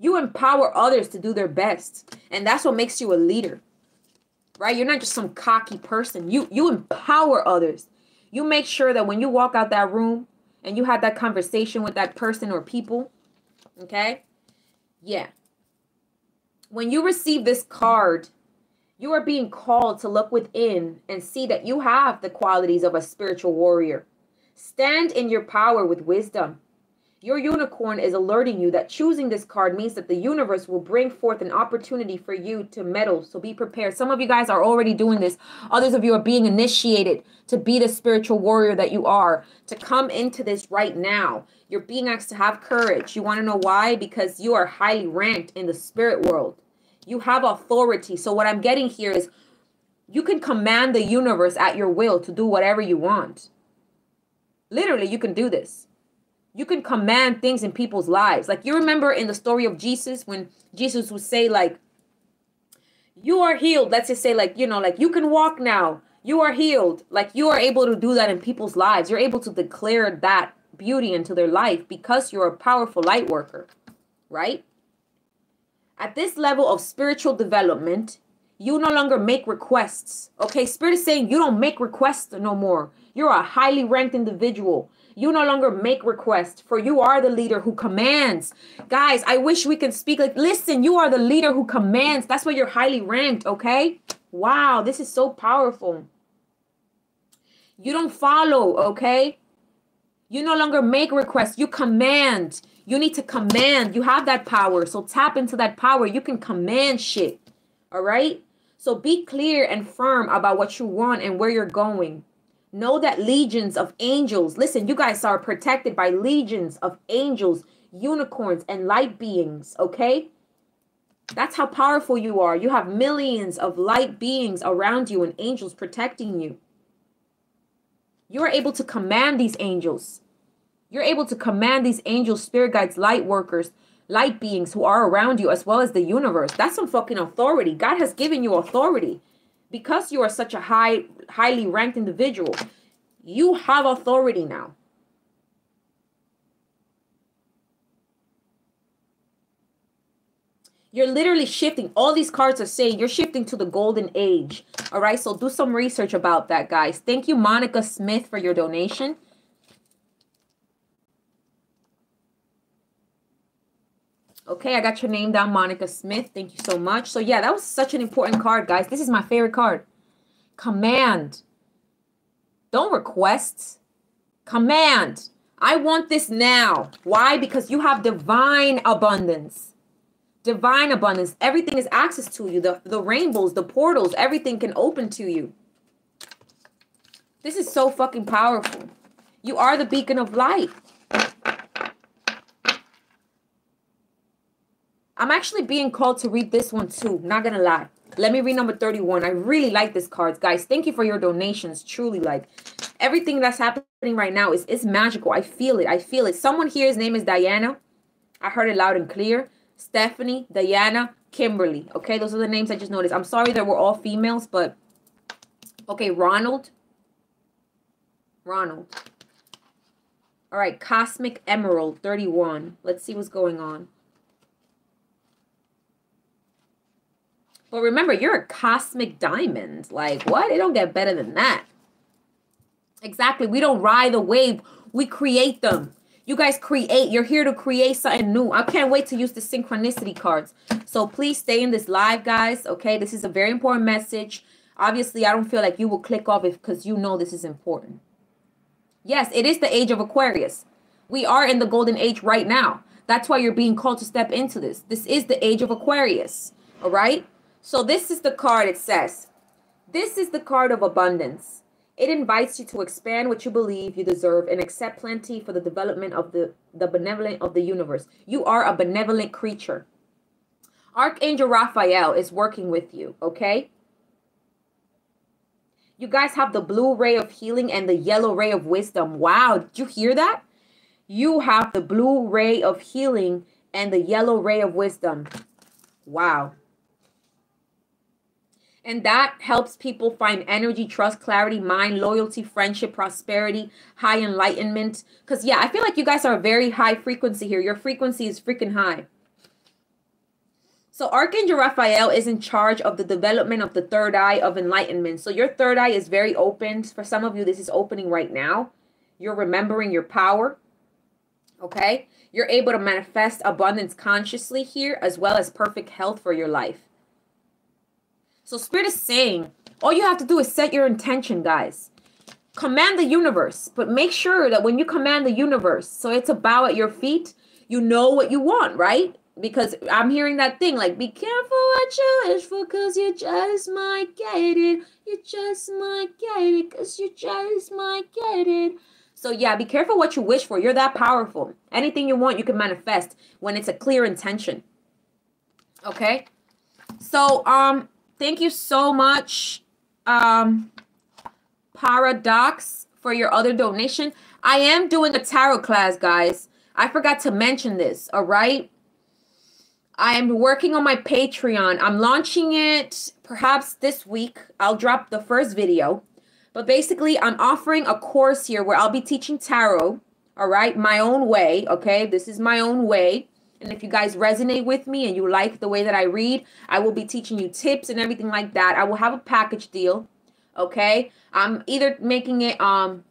You empower others to do their best. And that's what makes you a leader, right? You're not just some cocky person. You, you empower others. You make sure that when you walk out that room and you have that conversation with that person or people, okay? Yeah. When you receive this card, You are being called to look within and see that you have the qualities of a spiritual warrior. Stand in your power with wisdom. Your unicorn is alerting you that choosing this card means that the universe will bring forth an opportunity for you to meddle. So be prepared. Some of you guys are already doing this. Others of you are being initiated to be the spiritual warrior that you are, to come into this right now. You're being asked to have courage. You want to know why? Because you are highly ranked in the spirit world. You have authority. So what I'm getting here is you can command the universe at your will to do whatever you want. Literally, you can do this. You can command things in people's lives. Like, you remember in the story of Jesus, when Jesus would say, like, you are healed. Let's just say, like, you know, like, you can walk now. You are healed. Like, you are able to do that in people's lives. You're able to declare that beauty into their life because you're a powerful light worker, right? At this level of spiritual development, you no longer make requests. Okay, Spirit is saying you don't make requests no more. You're a highly ranked individual. You no longer make requests, for you are the leader who commands. Guys, I wish we can speak like, listen, you are the leader who commands. That's why you're highly ranked, okay? Wow, this is so powerful. You don't follow, okay? You no longer make requests. You command. You need to command. You have that power. So tap into that power. You can command shit, all right? So be clear and firm about what you want and where you're going. Know that legions of angels, listen, you guys are protected by legions of angels, unicorns, and light beings, okay? That's how powerful you are. You have millions of light beings around you and angels protecting you. You're able to command these angels. You're able to command these angels, spirit guides, light workers, light beings who are around you, as well as the universe. That's some fucking authority. God has given you authority. Because you are such a high, highly ranked individual, you have authority now. You're literally shifting. All these cards are saying you're shifting to the golden age. All right, so do some research about that, guys. Thank you, Monica Smith, for your donation. Okay, I got your name down, Monica Smith. Thank you so much. So, yeah, that was such an important card, guys. This is my favorite card. Command. Don't request. Command. I want this now. Why? Because you have divine abundance. Divine abundance. Everything is access to you. The, the rainbows, the portals, everything can open to you. This is so fucking powerful. You are the beacon of light. I'm actually being called to read this one too. Not gonna lie. Let me read number thirty-one. I really like this card, guys. Thank you for your donations. Truly, like, everything that's happening right now is, is magical. I feel it. I feel it. Someone here, his name is Diana. I heard it loud and clear. Stephanie, Diana, Kimberly. Okay, those are the names I just noticed. I'm sorry that we're all females, but okay, Ronald. Ronald. All right, Cosmic Emerald, thirty-one. Let's see what's going on. But well, remember, you're a cosmic diamond. Like, what? It don't get better than that. Exactly. We don't ride the wave. We create them. You guys create. You're here to create something new. I can't wait to use the synchronicity cards. So please stay in this live, guys. Okay? This is a very important message. Obviously, I don't feel like you will click off it because you know this is important. Yes, it is the age of Aquarius. We are in the golden age right now. That's why you're being called to step into this. This is the age of Aquarius. All right? So this is the card. It says, this is the card of abundance. It invites you to expand what you believe you deserve and accept plenty for the development of the, the benevolent of the universe. You are a benevolent creature. Archangel Raphael is working with you, okay? You guys have the blue ray of healing and the yellow ray of wisdom. Wow, did you hear that? You have the blue ray of healing and the yellow ray of wisdom. Wow. And that helps people find energy, trust, clarity, mind, loyalty, friendship, prosperity, high enlightenment. Because, yeah, I feel like you guys are very high frequency here. Your frequency is freaking high. So Archangel Raphael is in charge of the development of the third eye of enlightenment. So your third eye is very open. For some of you, this is opening right now. You're remembering your power. Okay? You're able to manifest abundance consciously here, as well as perfect health for your life. So Spirit is saying, all you have to do is set your intention, guys. Command the universe, but make sure that when you command the universe, so it's a bow at your feet, you know what you want, right? Because I'm hearing that thing like, be careful what you wish for, because you just might get it. You just might get it, because you just might get it. So yeah, be careful what you wish for. You're that powerful. Anything you want, you can manifest when it's a clear intention. Okay? So, um, thank you so much, um, Paradox, for your other donation. I am doing a tarot class, guys. I forgot to mention this, all right? I am working on my Patreon. I'm launching it perhaps this week. I'll drop the first video. But basically, I'm offering a course here where I'll be teaching tarot, all right? My own way, okay? This is my own way. And if you guys resonate with me and you like the way that I read, I will be teaching you tips and everything like that. I will have a package deal, okay? I'm either making it um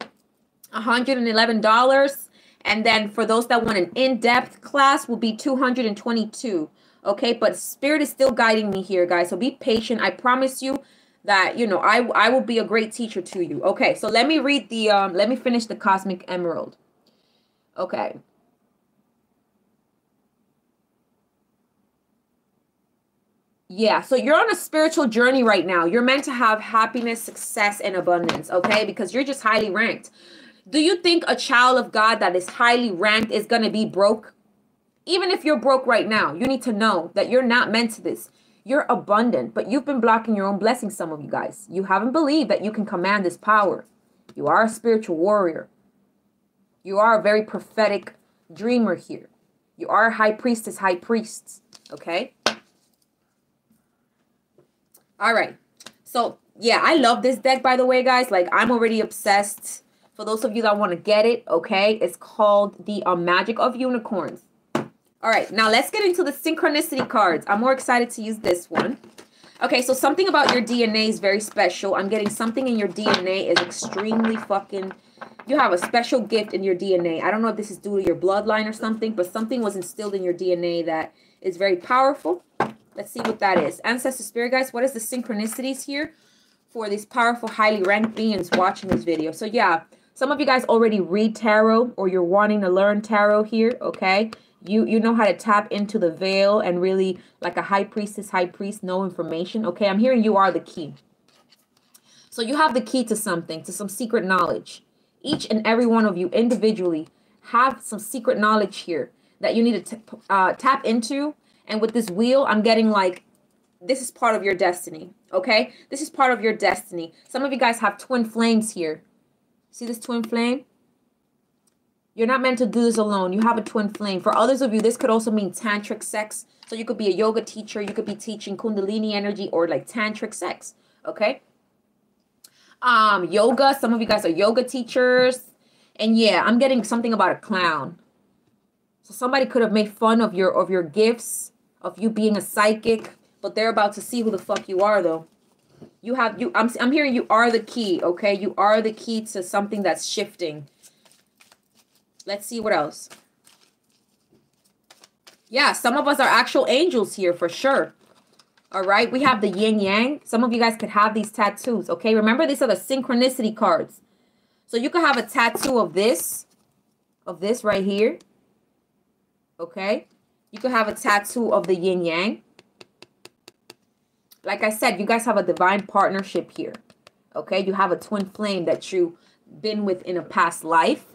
one hundred eleven dollars. And then for those that want an in-depth class will be two hundred twenty-two dollars, okay? But Spirit is still guiding me here, guys. So be patient. I promise you that, you know, I, I will be a great teacher to you. Okay, so let me read the, um, let me finish the Cosmic Emerald. Okay. Yeah, so you're on a spiritual journey right now. You're meant to have happiness, success, and abundance, okay? Because you're just highly ranked. Do you think a child of God that is highly ranked is going to be broke? Even if you're broke right now, you need to know that you're not meant to this. You're abundant, but you've been blocking your own blessings, some of you guys. You haven't believed that you can command this power. You are a spiritual warrior. You are a very prophetic dreamer here. You are a high priestess, high priests, okay? All right. So, yeah, I love this deck, by the way, guys. Like, I'm already obsessed. For those of you that want to get it, okay, it's called the uh, Magic of Unicorns. All right, now let's get into the synchronicity cards. I'm more excited to use this one. Okay, so something about your D N A is very special. I'm getting something in your D N A is extremely fucking... You have a special gift in your D N A. I don't know if this is due to your bloodline or something, but something was instilled in your D N A that is very powerful. Let's see what that is. Ancestor Spirit, guys, what is the synchronicities here for these powerful, highly ranked beings watching this video? So, yeah... Some of you guys already read tarot or you're wanting to learn tarot here, okay? You you know how to tap into the veil and really, like a high priestess, high priest, know information, okay? I'm hearing you are the key. So you have the key to something, to some secret knowledge. Each and every one of you individually have some secret knowledge here that you need to uh, tap into. And with this wheel, I'm getting like, this is part of your destiny, okay? This is part of your destiny. Some of you guys have twin flames here. See this twin flame? You're not meant to do this alone. You have a twin flame. For others of you, this could also mean tantric sex. So you could be a yoga teacher. You could be teaching kundalini energy or like tantric sex. Okay? Um, yoga. Some of you guys are yoga teachers. And yeah, I'm getting something about a clown. So somebody could have made fun of your, of your gifts, of you being a psychic. But they're about to see who the fuck you are, though. You have, you, I'm, I'm hearing you are the key, okay? You are the key to something that's shifting. Let's see what else. Yeah, some of us are actual angels here for sure. All right, we have the yin yang. Some of you guys could have these tattoos, okay? Remember, these are the synchronicity cards. So you could have a tattoo of this, of this right here, okay? You could have a tattoo of the yin yang. Like I said, you guys have a divine partnership here, okay? You have a twin flame that you've been with in a past life.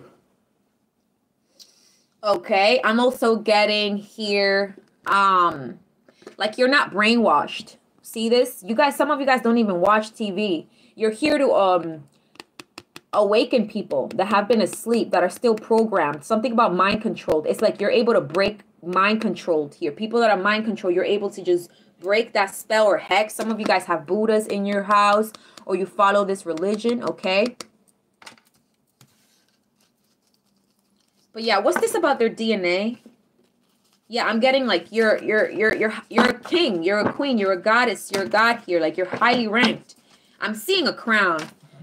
Okay, I'm also getting here, um, like you're not brainwashed. See this? You guys, some of you guys don't even watch T V. You're here to um, awaken people that have been asleep, that are still programmed. Something about mind controlled. It's like you're able to break mind controlled here. People that are mind controlled, you're able to just... break that spell or hex. Some of you guys have Buddhas in your house or you follow this religion, okay? But yeah, what's this about their D N A? Yeah, I'm getting like you're you're you're you're you're a king, you're a queen, you're a goddess, you're a god here, like you're highly ranked. I'm seeing a crown.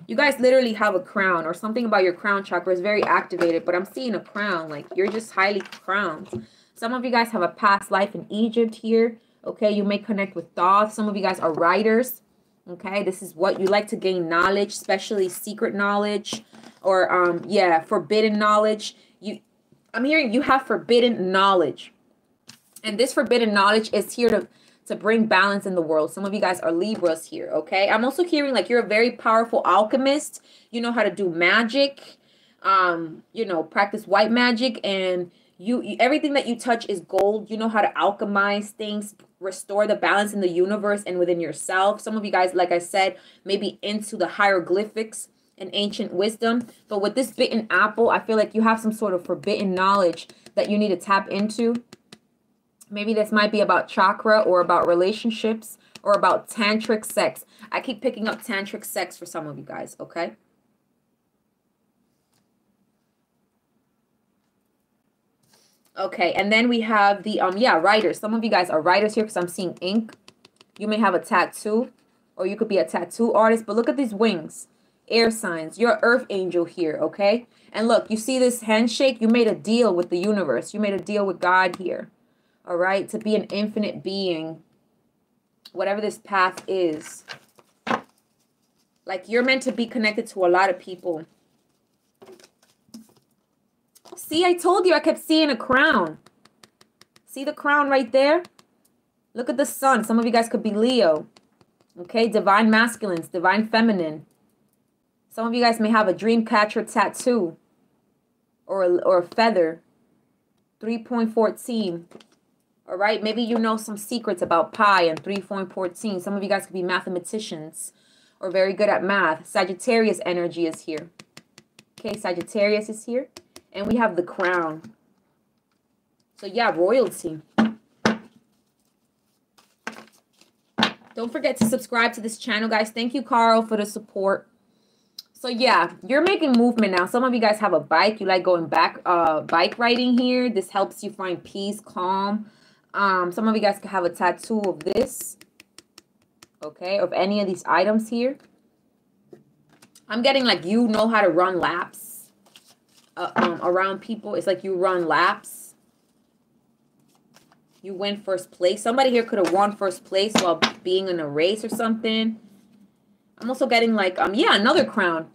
You guys literally have a crown, or something about your crown chakra is very activated, but I'm seeing a crown, like you're just highly crowned. Some of you guys have a past life in Egypt here. Okay, you may connect with Thoth. Some of you guys are writers. Okay, this is what you like to gain knowledge, especially secret knowledge or, um, yeah, forbidden knowledge. You, I'm hearing you have forbidden knowledge. And this forbidden knowledge is here to, to bring balance in the world. Some of you guys are Libras here, okay? I'm also hearing like you're a very powerful alchemist. You know how to do magic, um, you know, practice white magic, and you, you everything that you touch is gold. You know how to alchemize things, restore the balance in the universe and within yourself. Some of you guys, like I said, maybe into the hieroglyphics and ancient wisdom. But with this bitten apple, I feel like you have some sort of forbidden knowledge that you need to tap into. Maybe this might be about chakra or about relationships or about tantric sex. I keep picking up tantric sex for some of you guys, okay? Okay, and then we have the, um, yeah, writers. Some of you guys are writers here because I'm seeing ink. You may have a tattoo, or you could be a tattoo artist. But look at these wings, air signs. You're earth angel here, okay? And look, you see this handshake? You made a deal with the universe. You made a deal with God here. All right, to be an infinite being, whatever this path is. Like, you're meant to be connected to a lot of people. See, I told you I kept seeing a crown. See the crown right there? Look at the sun. Some of you guys could be Leo. Okay, divine masculines, divine feminine. Some of you guys may have a dream catcher tattoo or a, or a feather. three point one four. All right, maybe you know some secrets about pi and three point one four. Some of you guys could be mathematicians or very good at math. Sagittarius energy is here. Okay, Sagittarius is here. And we have the crown. So yeah, royalty. Don't forget to subscribe to this channel, guys. Thank you, Carl, for the support. So yeah, you're making movement now. Some of you guys have a bike. You like going back uh, bike riding here. This helps you find peace, calm. Um, some of you guys could have a tattoo of this. Okay, of any of these items here. I'm getting like you know how to run laps. Uh, um, around people. It's like you run laps. You win first place. Somebody here could have won first place while being in a race or something. I'm also getting like, um, yeah, another crown.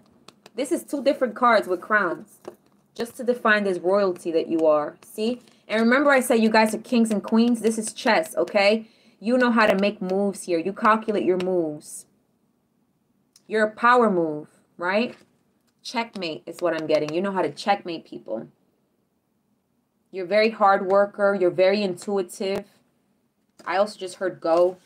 This is two different cards with crowns. Just to define this royalty that you are. See? And remember I said you guys are kings and queens. This is chess, okay? You know how to make moves here. You calculate your moves. You're a power move, right? Checkmate is what I'm getting. You know how to checkmate people. You're a very hard worker. You're very intuitive. I also just heard go.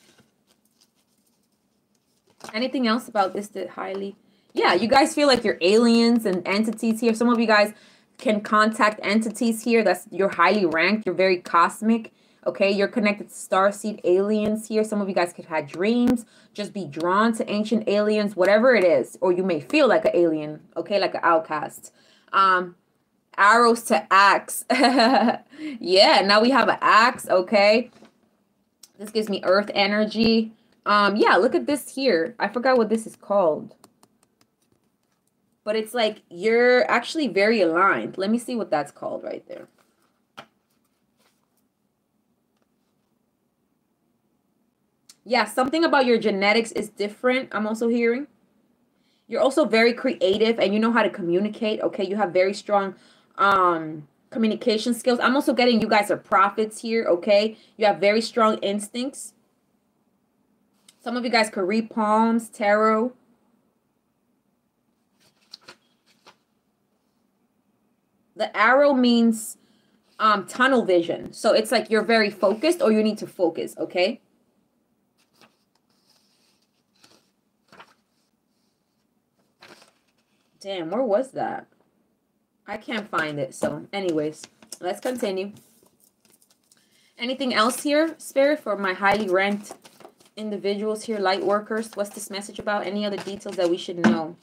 Anything else about this that highly? Yeah, you guys feel like you're aliens and entities here. Some of you guys can contact entities here. That's you're highly ranked. You're very cosmic. Okay, you're connected to starseed aliens here. Some of you guys could have dreams, just be drawn to ancient aliens, whatever it is. Or you may feel like an alien, okay, like an outcast. Um, arrows to axe. Yeah, now we have an axe, okay. This gives me earth energy. Um, yeah, look at this here. I forgot what this is called. But it's like you're actually very aligned. Let me see what that's called right there. Yeah, something about your genetics is different, I'm also hearing. You're also very creative and you know how to communicate, okay? You have very strong um, communication skills. I'm also getting you guys are prophets here, okay? You have very strong instincts. Some of you guys could read palms, tarot. The arrow means um, tunnel vision. So it's like you're very focused or you need to focus, okay? Damn, where was that? I can't find it. So anyways, let's continue. Anything else here, Spirit, for my highly ranked individuals here, light workers? What's this message about? Any other details that we should know?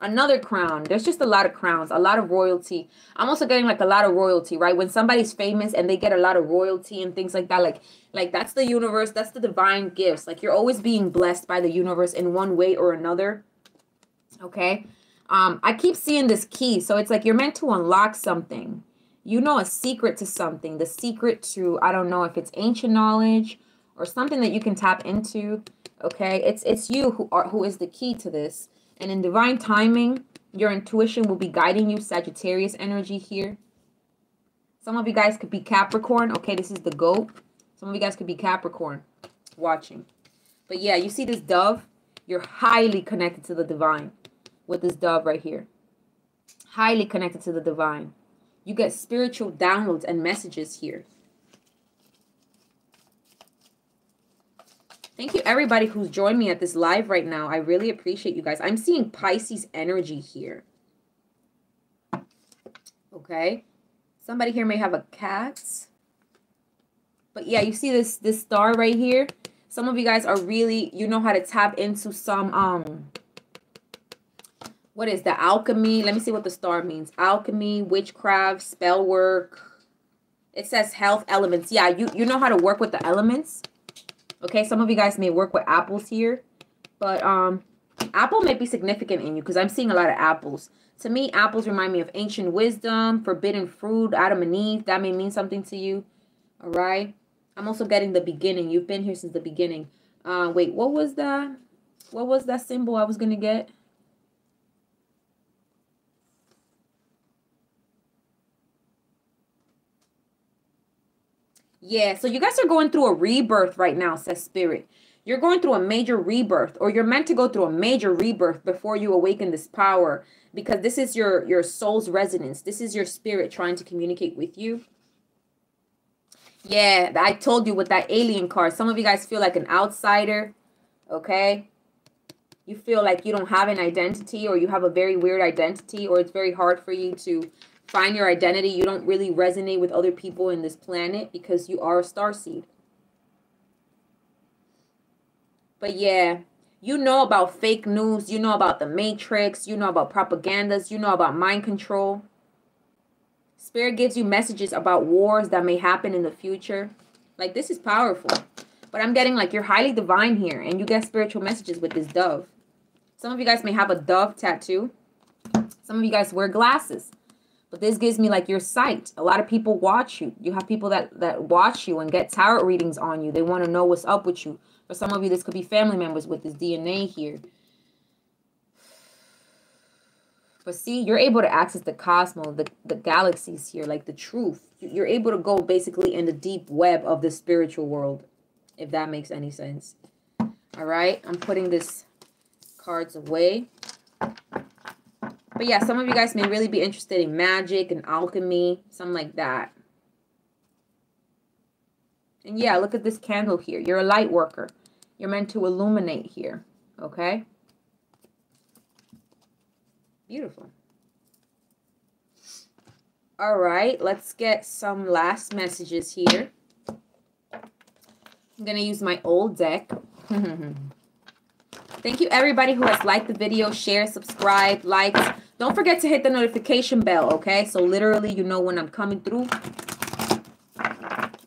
Another crown. There's just a lot of crowns, a lot of royalty. I'm also getting like a lot of royalty, right? When somebody's famous and they get a lot of royalty and things like that, like, like that's the universe. That's the divine gifts. Like you're always being blessed by the universe in one way or another. Okay. Um, I keep seeing this key. So it's like you're meant to unlock something. You know a secret to something. The secret to, I don't know if it's ancient knowledge or something that you can tap into, okay? It's it's you who are who is the key to this. And in divine timing, your intuition will be guiding you, Sagittarius energy here. Some of you guys could be Capricorn, okay? This is the goat. Some of you guys could be Capricorn watching. But yeah, you see this dove? You're highly connected to the divine with this dove right here. Highly connected to the divine. You get spiritual downloads and messages here. Thank you, everybody who's joined me at this live right now. I really appreciate you guys. I'm seeing Pisces energy here. Okay. Somebody here may have a cat. But yeah, you see this, this star right here? Some of you guys are really, you know how to tap into some, um, what is the alchemy? Let me see what the star means. Alchemy, witchcraft, spell work. It says health elements. Yeah, you, you know how to work with the elements. Okay, some of you guys may work with apples here. But um, apple may be significant in you because I'm seeing a lot of apples. To me, apples remind me of ancient wisdom, forbidden fruit, Adam and Eve. That may mean something to you. All right. I'm also getting the beginning. You've been here since the beginning. Uh, wait, what was that? What was that symbol I was going to get? Yeah, so you guys are going through a rebirth right now, says Spirit. You're going through a major rebirth, or you're meant to go through a major rebirth before you awaken this power, because this is your, your soul's resonance. This is your spirit trying to communicate with you. Yeah, I told you with that alien card. Some of you guys feel like an outsider, okay? You feel like you don't have an identity, or you have a very weird identity, or it's very hard for you to find your identity. You don't really resonate with other people in this planet because you are a starseed. But yeah, you know about fake news. You know about the Matrix. You know about propagandas. You know about mind control. Spirit gives you messages about wars that may happen in the future. Like, this is powerful. But I'm getting, like, you're highly divine here. And you get spiritual messages with this dove. Some of you guys may have a dove tattoo. Some of you guys wear glasses. But this gives me, like, your sight. A lot of people watch you. You have people that, that watch you and get tarot readings on you. They want to know what's up with you. For some of you, this could be family members with this D N A here. But see, you're able to access the cosmos, the, the galaxies here, like the truth. You're able to go basically in the deep web of the spiritual world, if that makes any sense. All right, I'm putting these cards away. But yeah, some of you guys may really be interested in magic and alchemy, something like that. And yeah, look at this candle here. You're a light worker. You're meant to illuminate here, okay? Beautiful. All right, let's get some last messages here. I'm going to use my old deck. Thank you, everybody who has liked the video, shared, subscribed, liked. Don't forget to hit the notification bell, okay? So literally, you know when I'm coming through.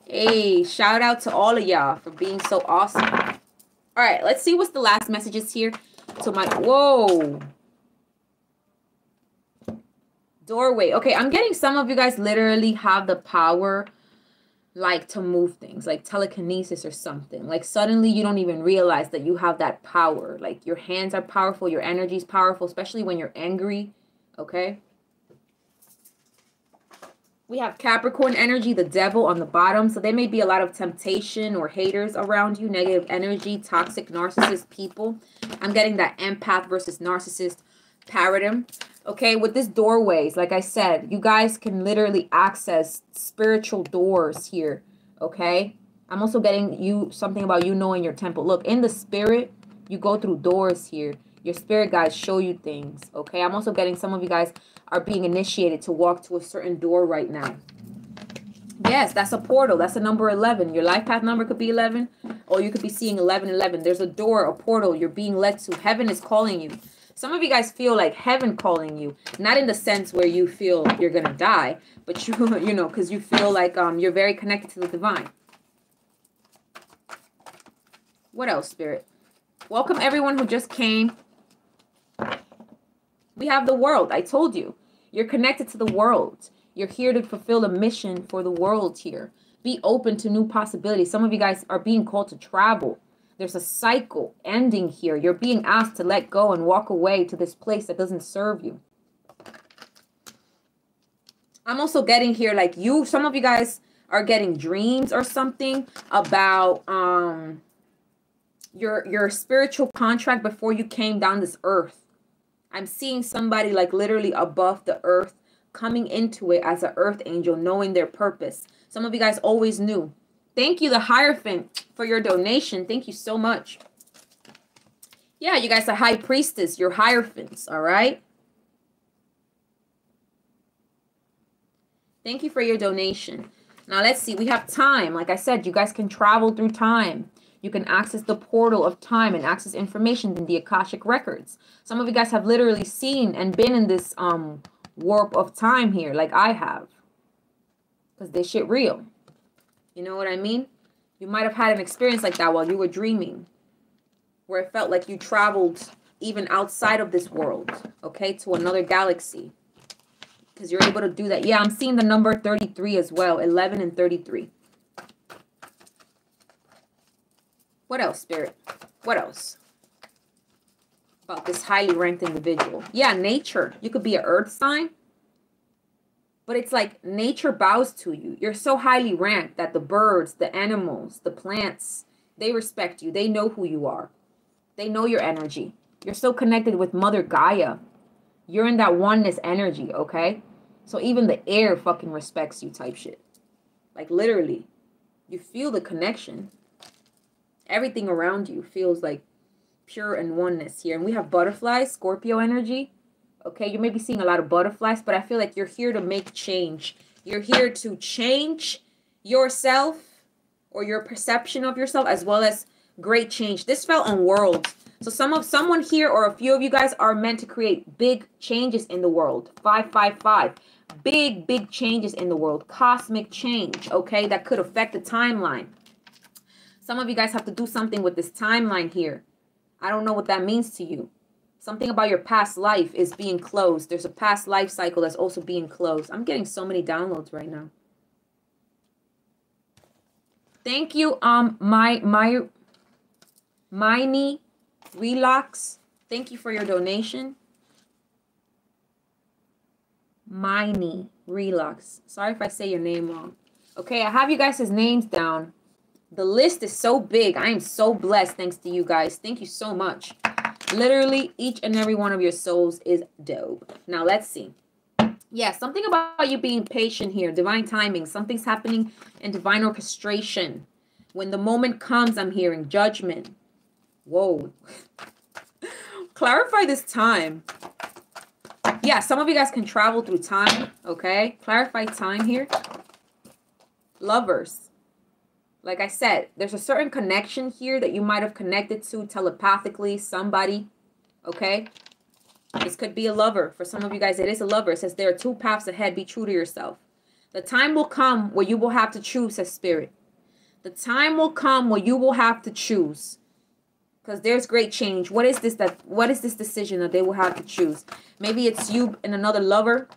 Hey, shout out to all of y'all for being so awesome. All right, let's see what's the last messages here. So my, whoa. Doorway. Okay, I'm getting some of you guys literally have the power, like, to move things, like telekinesis or something. Like, suddenly you don't even realize that you have that power. Like, your hands are powerful, your energy is powerful, especially when you're angry, okay? We have Capricorn energy, the devil on the bottom. So there may be a lot of temptation or haters around you, negative energy, toxic narcissist people. I'm getting that empath versus narcissist paradigm. Okay, with this doorways, like I said, you guys can literally access spiritual doors here, okay? I'm also getting you something about you knowing your temple. Look, in the spirit, you go through doors here. Your spirit guides show you things, okay? I'm also getting some of you guys are being initiated to walk to a certain door right now. Yes, that's a portal. That's a number eleven. Your life path number could be eleven, or you could be seeing eleven eleven. There's a door, a portal you're being led to. Heaven is calling you. Some of you guys feel like heaven calling you, not in the sense where you feel you're going to die, but you, you know, because you feel like um, you're very connected to the divine. What else, Spirit? Welcome everyone who just came. We have the world. I told you, you're connected to the world. You're here to fulfill a mission for the world here. Be open to new possibilities. Some of you guys are being called to travel. There's a cycle ending here. You're being asked to let go and walk away to this place that doesn't serve you. I'm also getting here, like you, some of you guys are getting dreams or something about um, your, your spiritual contract before you came down this earth. I'm seeing somebody like literally above the earth coming into it as an earth angel, knowing their purpose. Some of you guys always knew. Thank you, the Hierophant, for your donation. Thank you so much. Yeah, you guys are High Priestess. You're Hierophants, all right? Thank you for your donation. Now, let's see. We have time. Like I said, you guys can travel through time. You can access the portal of time and access information in the Akashic Records. Some of you guys have literally seen and been in this um, warp of time here, like I have. Because this shit real. You know what I mean? You might have had an experience like that while you were dreaming, where it felt like you traveled even outside of this world, okay, to another galaxy, because you're able to do that. Yeah, I'm seeing the number thirty-three as well, eleven and thirty-three. What else, Spirit? What else about this highly ranked individual? Yeah, nature. You could be an earth sign. But it's like nature bows to you. You're so highly ranked that the birds, the animals, the plants, they respect you. They know who you are. They know your energy. You're so connected with Mother Gaia. You're in that oneness energy, okay? So even the air fucking respects you type shit. Like literally, you feel the connection. Everything around you feels like pure and oneness here. And we have butterflies, Scorpio energy. Okay, you may be seeing a lot of butterflies, but I feel like you're here to make change. You're here to change yourself or your perception of yourself, as well as great change. This felt on worlds. So some of someone here or a few of you guys are meant to create big changes in the world. five five five. Big, big changes in the world. Cosmic change, okay, that could affect the timeline. Some of you guys have to do something with this timeline here. I don't know what that means to you. Something about your past life is being closed. There's a past life cycle that's also being closed. I'm getting so many downloads right now. Thank you, um, my my Miney Relax. Thank you for your donation. Miney Relax. Sorry if I say your name wrong. Okay, I have you guys' names down. The list is so big. I am so blessed thanks to you guys. Thank you so much. Literally, each and every one of your souls is dope. Now, let's see. Yeah, something about you being patient here. Divine timing. Something's happening in divine orchestration. When the moment comes, I'm hearing judgment. Whoa. Clarify this time. Yeah, some of you guys can travel through time, okay? Clarify time here. Lovers. Like I said, there's a certain connection here that you might have connected to telepathically, somebody, okay? This could be a lover. For some of you guys, it is a lover. It says there are two paths ahead. Be true to yourself. The time will come where you will have to choose, says Spirit. The time will come where you will have to choose, because there's great change. What is this that? What is this decision that they will have to choose? Maybe it's you and another lover.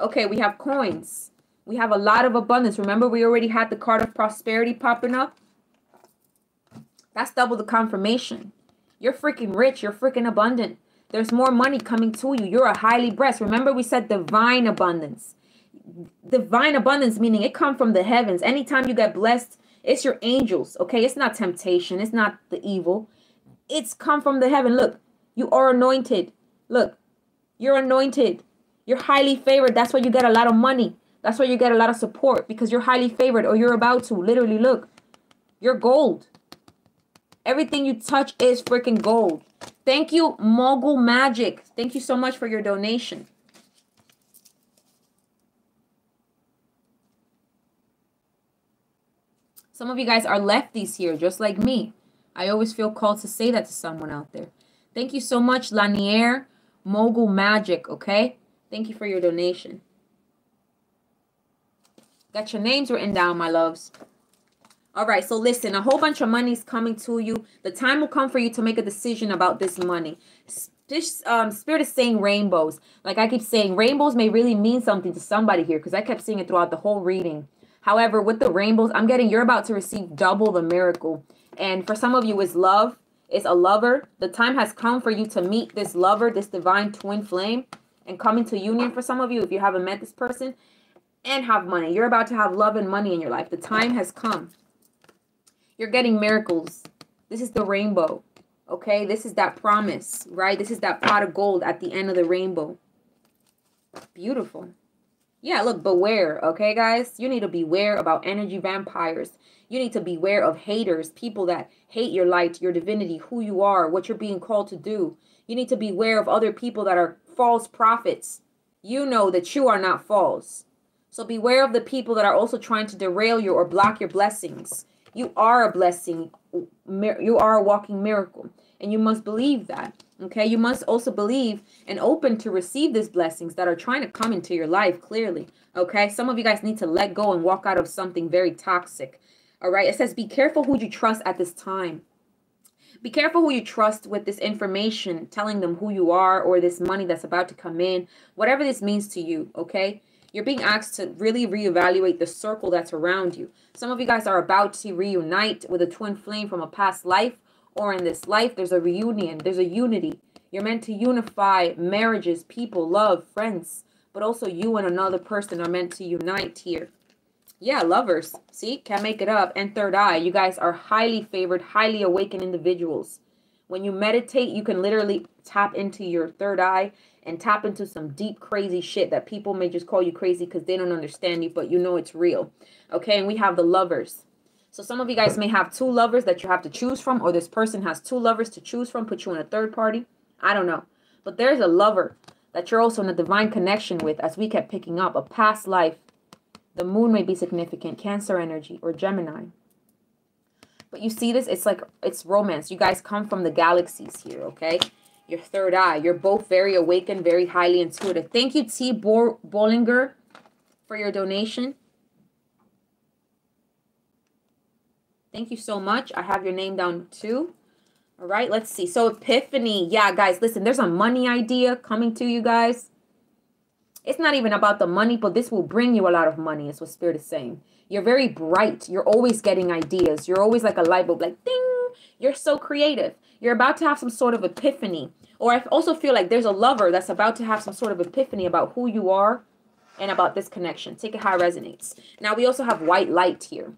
Okay, we have coins. We have a lot of abundance. Remember, we already had the card of prosperity popping up. That's double the confirmation. You're freaking rich. You're freaking abundant. There's more money coming to you. You're a highly blessed. Remember, we said divine abundance. Divine abundance, meaning it comes from the heavens. Anytime you get blessed, it's your angels, okay? It's not temptation. It's not the evil. It's come from the heaven. Look, you are anointed. Look, you're anointed. You're highly favored. That's why you get a lot of money. That's why you get a lot of support, because you're highly favored or you're about to. Literally, look, you're gold. Everything you touch is freaking gold. Thank you, Mogul Magic. Thank you so much for your donation. Some of you guys are lefties here, just like me. I always feel called to say that to someone out there. Thank you so much, Lanier Mogul Magic, okay? Thank you for your donation. Got your names written down, my loves. All right, so listen, a whole bunch of money is coming to you. The time will come for you to make a decision about this money. This, um, Spirit is saying rainbows. Like I keep saying, rainbows may really mean something to somebody here, because I kept seeing it throughout the whole reading. However, with the rainbows, I'm getting you're about to receive double the miracle. And for some of you, it's love. It's a lover. The time has come for you to meet this lover, this divine twin flame, and come into union for some of you if you haven't met this person, and have money. You're about to have love and money in your life. The time has come. You're getting miracles. This is the rainbow, okay? This is that promise, right? This is that pot of gold at the end of the rainbow. Beautiful. Yeah, look, beware, okay, guys? You need to beware about energy vampires. You need to beware of haters, people that hate your light, your divinity, who you are, what you're being called to do. You need to beware of other people that are false prophets. You know that you are not false. So beware of the people that are also trying to derail you or block your blessings. You are a blessing. You are a walking miracle. And you must believe that, okay? You must also believe and open to receive these blessings that are trying to come into your life clearly, okay? Some of you guys need to let go and walk out of something very toxic, all right? It says, be careful who you trust at this time. Be careful who you trust with this information, telling them who you are or this money that's about to come in, whatever this means to you, okay? You're being asked to really reevaluate the circle that's around you. Some of you guys are about to reunite with a twin flame from a past life, or in this life, there's a reunion, there's a unity. You're meant to unify marriages, people, love, friends, but also you and another person are meant to unite here. Yeah, lovers, see, can't make it up. And third eye, you guys are highly favored, highly awakened individuals. When you meditate, you can literally tap into your third eye and tap into some deep, crazy shit that people may just call you crazy because they don't understand you, but you know it's real. Okay, and we have the lovers. So some of you guys may have two lovers that you have to choose from, or this person has two lovers to choose from, put you in a third party. I don't know. But there's a lover that you're also in a divine connection with, as we kept picking up, a past life. The moon may be significant, Cancer energy or Gemini. But you see this, it's like, it's romance. You guys come from the galaxies here, okay? Your third eye. You're both very awakened, very highly intuitive. Thank you, T. Bo- Bollinger, for your donation. Thank you so much. I have your name down too. All right, let's see. So epiphany. Yeah, guys, listen, there's a money idea coming to you guys. It's not even about the money, but this will bring you a lot of money is what Spirit is saying. You're very bright. You're always getting ideas. You're always like a light bulb, like ding. You're so creative. You're about to have some sort of epiphany. Or I also feel like there's a lover that's about to have some sort of epiphany about who you are and about this connection. Take it how it resonates. Now, we also have white light here.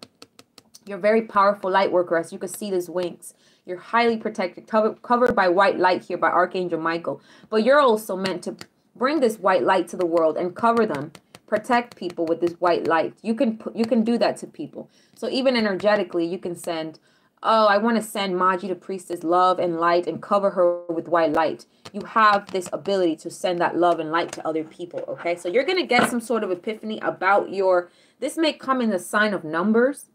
You're a very powerful light worker, as you can see these wings. You're highly protected, covered, covered by white light here by Archangel Michael. But you're also meant to bring this white light to the world and cover them, protect people with this white light. You can you can do that to people. So even energetically, you can send, oh, I want to send Maji the priestess love and light and cover her with white light. You have this ability to send that love and light to other people, okay? So you're going to get some sort of epiphany about your, this may come in the sign of numbers.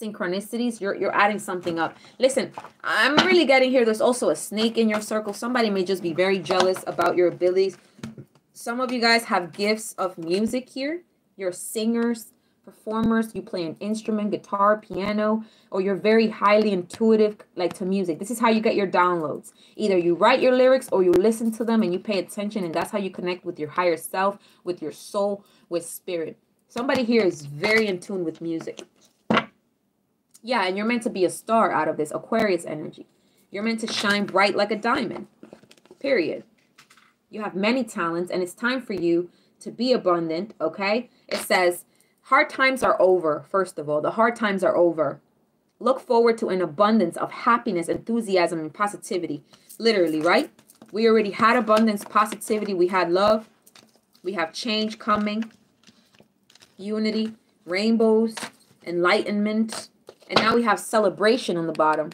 Synchronicities, you're you're adding something up. Listen, I'm really getting here. There's also a snake in your circle. Somebody may just be very jealous about your abilities. Some of you guys have gifts of music here. You're singers, performers. You play an instrument, guitar, piano, or you're very highly intuitive, like to music. This is how you get your downloads. Either you write your lyrics or you listen to them and you pay attention, and that's how you connect with your higher self, with your soul, with spirit. Somebody here is very in tune with music. Yeah, and you're meant to be a star out of this Aquarius energy. You're meant to shine bright like a diamond, period. You have many talents, and it's time for you to be abundant, okay? It says, hard times are over, first of all. The hard times are over. Look forward to an abundance of happiness, enthusiasm, and positivity. Literally, right? We already had abundance, positivity. We had love. We have change coming, unity, rainbows, enlightenment. And now we have celebration on the bottom.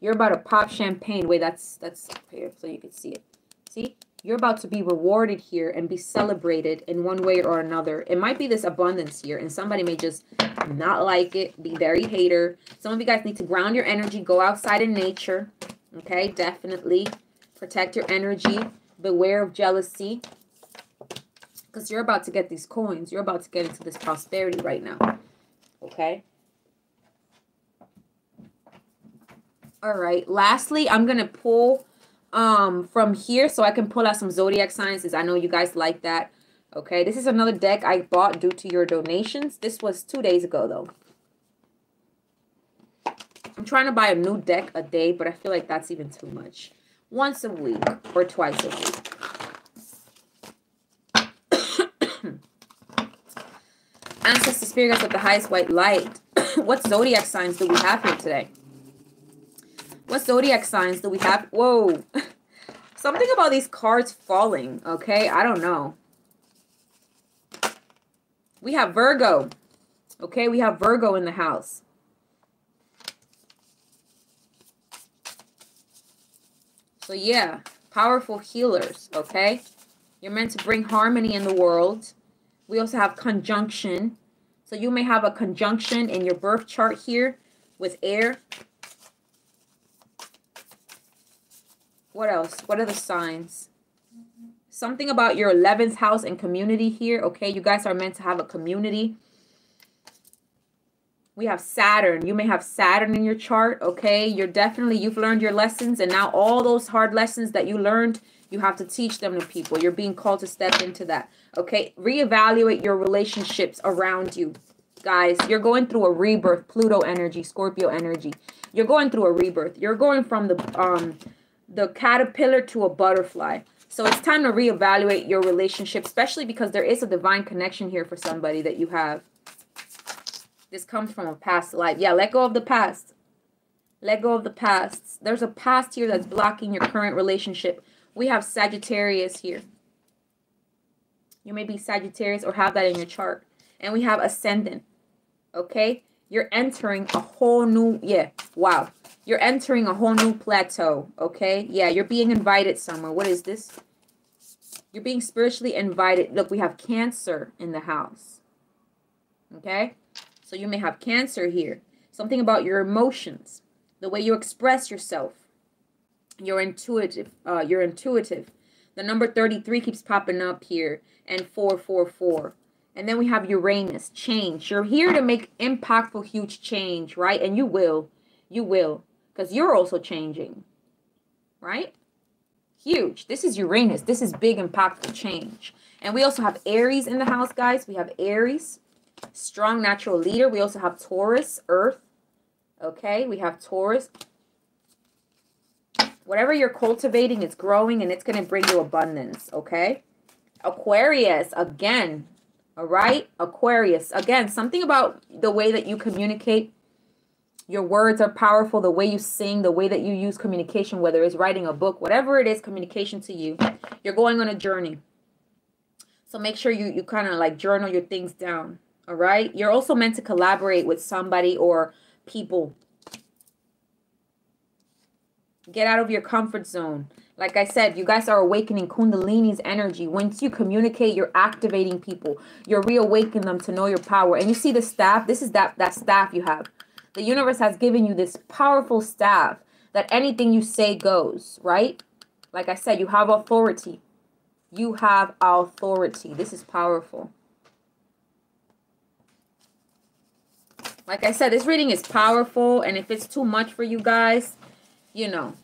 You're about to pop champagne. Wait, that's that's up here so you can see it. See? You're about to be rewarded here and be celebrated in one way or another. It might be this abundance here, and somebody may just not like it, be very hater. Some of you guys need to ground your energy, go outside in nature. Okay, definitely. Protect your energy. Beware of jealousy. Because you're about to get these coins. You're about to get into this prosperity right now. Okay? All right, lastly, I'm going to pull um, from here so I can pull out some zodiac signs, since I know you guys like that. Okay, this is another deck I bought due to your donations. This was two days ago, though. I'm trying to buy a new deck a day, but I feel like that's even too much. Once a week or twice a week. Ancestor spirit guides with the highest white light. What zodiac signs do we have here today? What zodiac signs do we have? Whoa. Something about these cards falling, okay? I don't know. We have Virgo, okay? We have Virgo in the house. So, yeah, powerful healers, okay? You're meant to bring harmony in the world. We also have conjunction. So you may have a conjunction in your birth chart here with air. What else? What are the signs? Something about your eleventh house and community here, okay? You guys are meant to have a community. We have Saturn. You may have Saturn in your chart, okay? You're definitely, you've learned your lessons, and now all those hard lessons that you learned, you have to teach them to people. You're being called to step into that, okay? Reevaluate your relationships around you. Guys, you're going through a rebirth, Pluto energy, Scorpio energy. You're going through a rebirth. You're going from the um. the caterpillar to a butterfly. So it's time to reevaluate your relationship, especially because there is a divine connection here for somebody that you have. This comes from a past life. Yeah, let go of the past. Let go of the past. There's a past here that's blocking your current relationship. We have Sagittarius here. You may be Sagittarius or have that in your chart. And we have Ascendant. Okay? You're entering a whole new, yeah, wow. You're entering a whole new plateau, okay? Yeah, you're being invited somewhere. What is this? You're being spiritually invited. Look, we have Cancer in the house, okay? So you may have Cancer here. Something about your emotions, the way you express yourself. You're intuitive. Uh, you're intuitive. The number thirty-three keeps popping up here, and four four four. And then we have Uranus, change. You're here to make impactful, huge change, right? And you will. You will. Because you're also changing, right? Huge. This is Uranus. This is big, impactful change. And we also have Aries in the house, guys. We have Aries, strong natural leader. We also have Taurus, earth. Okay, we have Taurus. Whatever you're cultivating is growing, and it's going to bring you abundance, okay? Aquarius, again, all right? Aquarius, again, something about the way that you communicate. Your words are powerful, the way you sing, the way that you use communication, whether it's writing a book, whatever it is, communication to you. You're going on a journey. So make sure you, you kind of like journal your things down, all right? You're also meant to collaborate with somebody or people. Get out of your comfort zone. Like I said, you guys are awakening Kundalini's energy. Once you communicate, you're activating people. You're reawakening them to know your power. And you see the staff? This is that, that staff you have. The universe has given you this powerful staff that anything you say goes, right? Like I said, you have authority. You have authority. This is powerful. Like I said, this reading is powerful. And if it's too much for you guys, you know,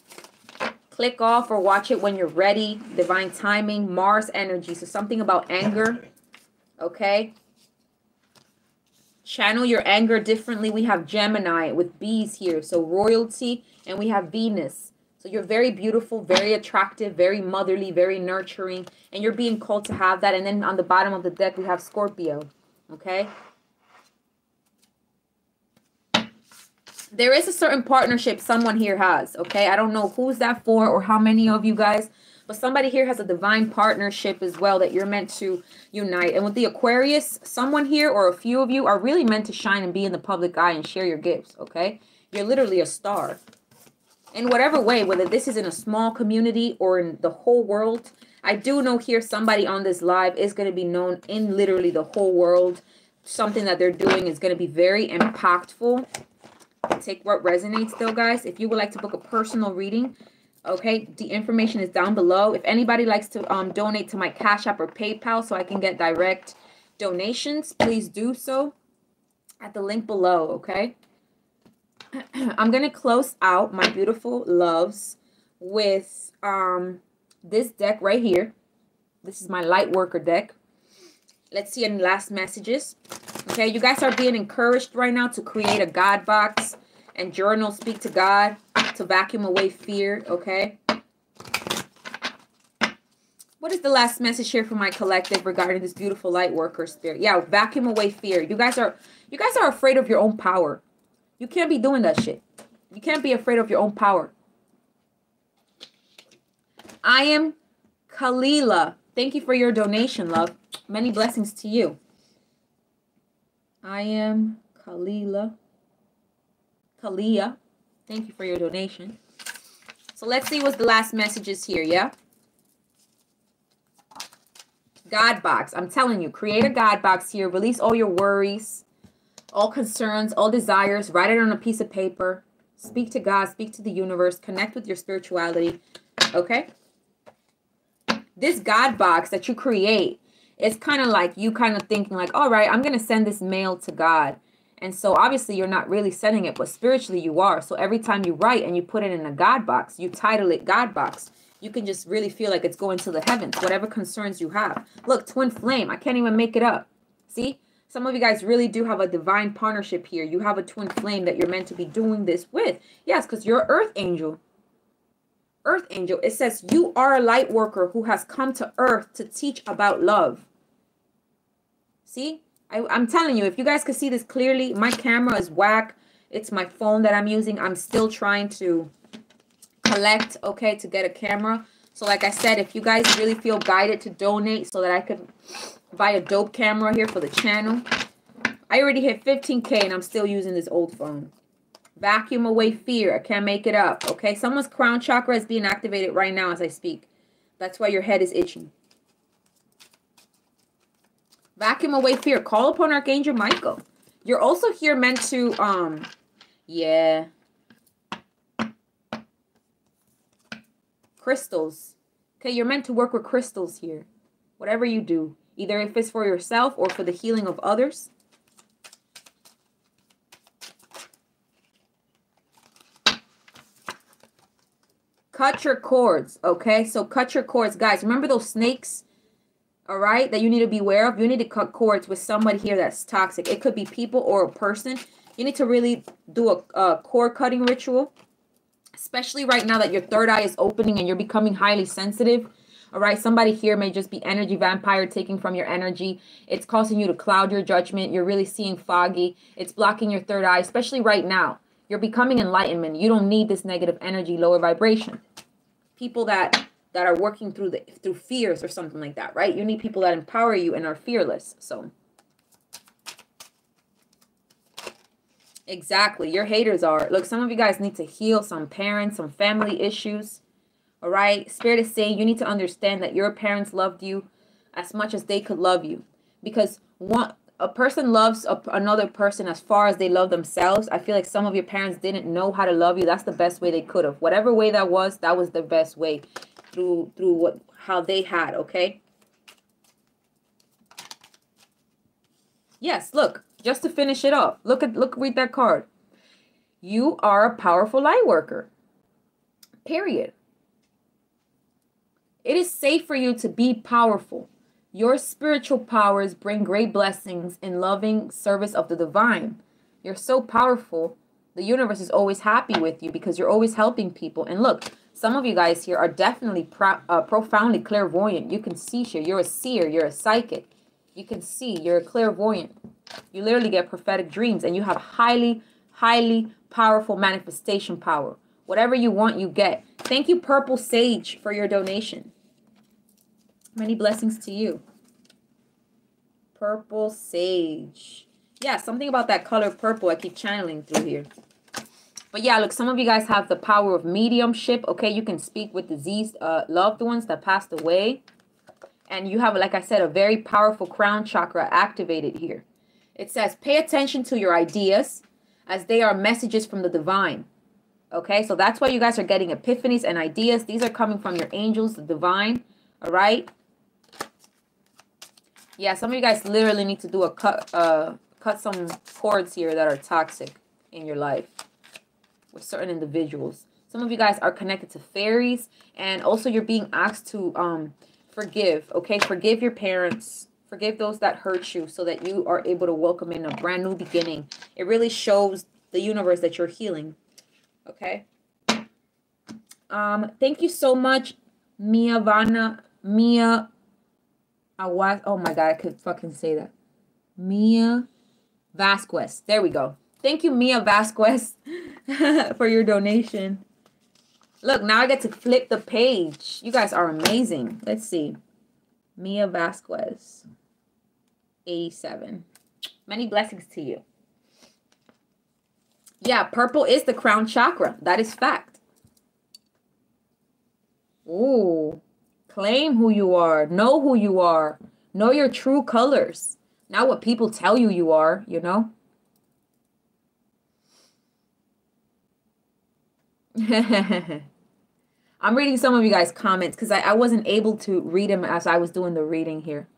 click off or watch it when you're ready. Divine timing, Mars energy. So something about anger, okay? Channel your anger differently. We have Gemini with bees here, so royalty, and we have Venus. So you're very beautiful, very attractive, very motherly, very nurturing, and you're being called to have that. And then on the bottom of the deck, we have Scorpio, okay? There is a certain partnership someone here has, okay? I don't know who's that for or how many of you guys, but somebody here has a divine partnership as well that you're meant to unite. And with the Aquarius, someone here or a few of you are really meant to shine and be in the public eye and share your gifts, okay? You're literally a star. In whatever way, whether this is in a small community or in the whole world, I do know here somebody on this live is going to be known in literally the whole world. Something that they're doing is going to be very impactful. Take what resonates though, guys. If you would like to book a personal reading, okay, the information is down below. If anybody likes to um, donate to my Cash App or PayPal so I can get direct donations, please do so at the link below, okay? I'm going to close out, my beautiful loves, with um, this deck right here. This is my Lightworker deck. Let's see in last messages. Okay, you guys are being encouraged right now to create a God box and journal, speak to God, to vacuum away fear, okay? What is the last message here for my collective regarding this beautiful light worker spirit? Yeah, vacuum away fear. You guys are you guys are afraid of your own power. You can't be doing that shit. You can't be afraid of your own power. I am Kalila. Thank you for your donation, love. Many blessings to you. I am Kalila. Kalia. Thank you for your donation. So let's see what's the last message is here, yeah? God box. I'm telling you, create a God box here. Release all your worries, all concerns, all desires. Write it on a piece of paper. Speak to God. Speak to the universe. Connect with your spirituality. Okay? This God box that you create, it's kind of like you kind of thinking like, all right, I'm going to send this mail to God. And so obviously you're not really sending it, but spiritually you are. So every time you write and you put it in a God box, you title it God box. You can just really feel like it's going to the heavens, whatever concerns you have. Look, twin flame. I can't even make it up. See, some of you guys really do have a divine partnership here. You have a twin flame that you're meant to be doing this with. Yes, because you're earth angel. Earth angel. It says you are a light worker who has come to earth to teach about love. See, I, I'm telling you, if you guys could see this clearly, my camera is whack. It's my phone that I'm using. I'm still trying to collect, okay, to get a camera. So like I said, if you guys really feel guided to donate so that I could buy a dope camera here for the channel. I already hit fifteen K and I'm still using this old phone. Vacuum away fear. I can't make it up, okay? Someone's crown chakra is being activated right now as I speak. That's why your head is itching. Vacuum away fear. Call upon Archangel Michael. You're also here meant to, um, yeah... crystals. Okay, you're meant to work with crystals here. Whatever you do, either if it's for yourself or for the healing of others. Cut your cords, okay? So cut your cords. Guys, remember those snakes, all right, that you need to be aware of? You need to cut cords with somebody here that's toxic. It could be people or a person. You need to really do a, a cord cutting ritual. Especially right now that your third eye is opening and you're becoming highly sensitive. All right. Somebody here may just be energy vampire taking from your energy. It's causing you to cloud your judgment. You're really seeing foggy. It's blocking your third eye, especially right now. You're becoming enlightenment. You don't need this negative energy, lower vibration. People that that are working through the through fears or something like that, right? You need people that empower you and are fearless. So exactly. Your haters are. Look, some of you guys need to heal some parents, some family issues. All right. Spirit is saying you need to understand that your parents loved you as much as they could love you. Because one, a person loves a, another person as far as they love themselves. I feel like some of your parents didn't know how to love you. That's the best way they could have. Whatever way that was, that was the best way through through what how they had. Okay. Yes, look. Just to finish it off, look at look read that card. You are a powerful light worker. Period. It is safe for you to be powerful. Your spiritual powers bring great blessings in loving service of the divine. You're so powerful. The universe is always happy with you because you're always helping people. And look, some of you guys here are definitely pro uh, profoundly clairvoyant. You can see here. You're a seer. You're a psychic. You can see. You're a clairvoyant. You literally get prophetic dreams and you have highly, highly powerful manifestation power. Whatever you want, you get. Thank you, Purple Sage, for your donation. Many blessings to you. Purple Sage. Yeah, something about that color purple I keep channeling through here. But yeah, look, some of you guys have the power of mediumship. Okay, you can speak with deceased uh, loved ones that passed away. And you have, like I said, a very powerful crown chakra activated here. It says, pay attention to your ideas as they are messages from the divine. Okay, so that's why you guys are getting epiphanies and ideas. These are coming from your angels, the divine. All right. Yeah, some of you guys literally need to do a cut, uh, cut some cords here that are toxic in your life with certain individuals. Some of you guys are connected to fairies, and also you're being asked to um, forgive. Okay, forgive your parents. Forgive those that hurt you so that you are able to welcome in a brand new beginning. It really shows the universe that you're healing. Okay. Um, thank you so much, Mia Vana, Mia Awas. Oh my God, I could fucking say that. Mia Vasquez. There we go. Thank you, Mia Vasquez, for your donation. Look, now I get to flip the page. You guys are amazing. Let's see. Mia Vasquez, eighty-seven. Many blessings to you. Yeah, purple is the crown chakra. That is fact. Ooh, claim who you are. Know who you are. Know your true colors. Not what people tell you you are, you know? I'm reading some of you guys' comments because I, I wasn't able to read them as I was doing the reading here.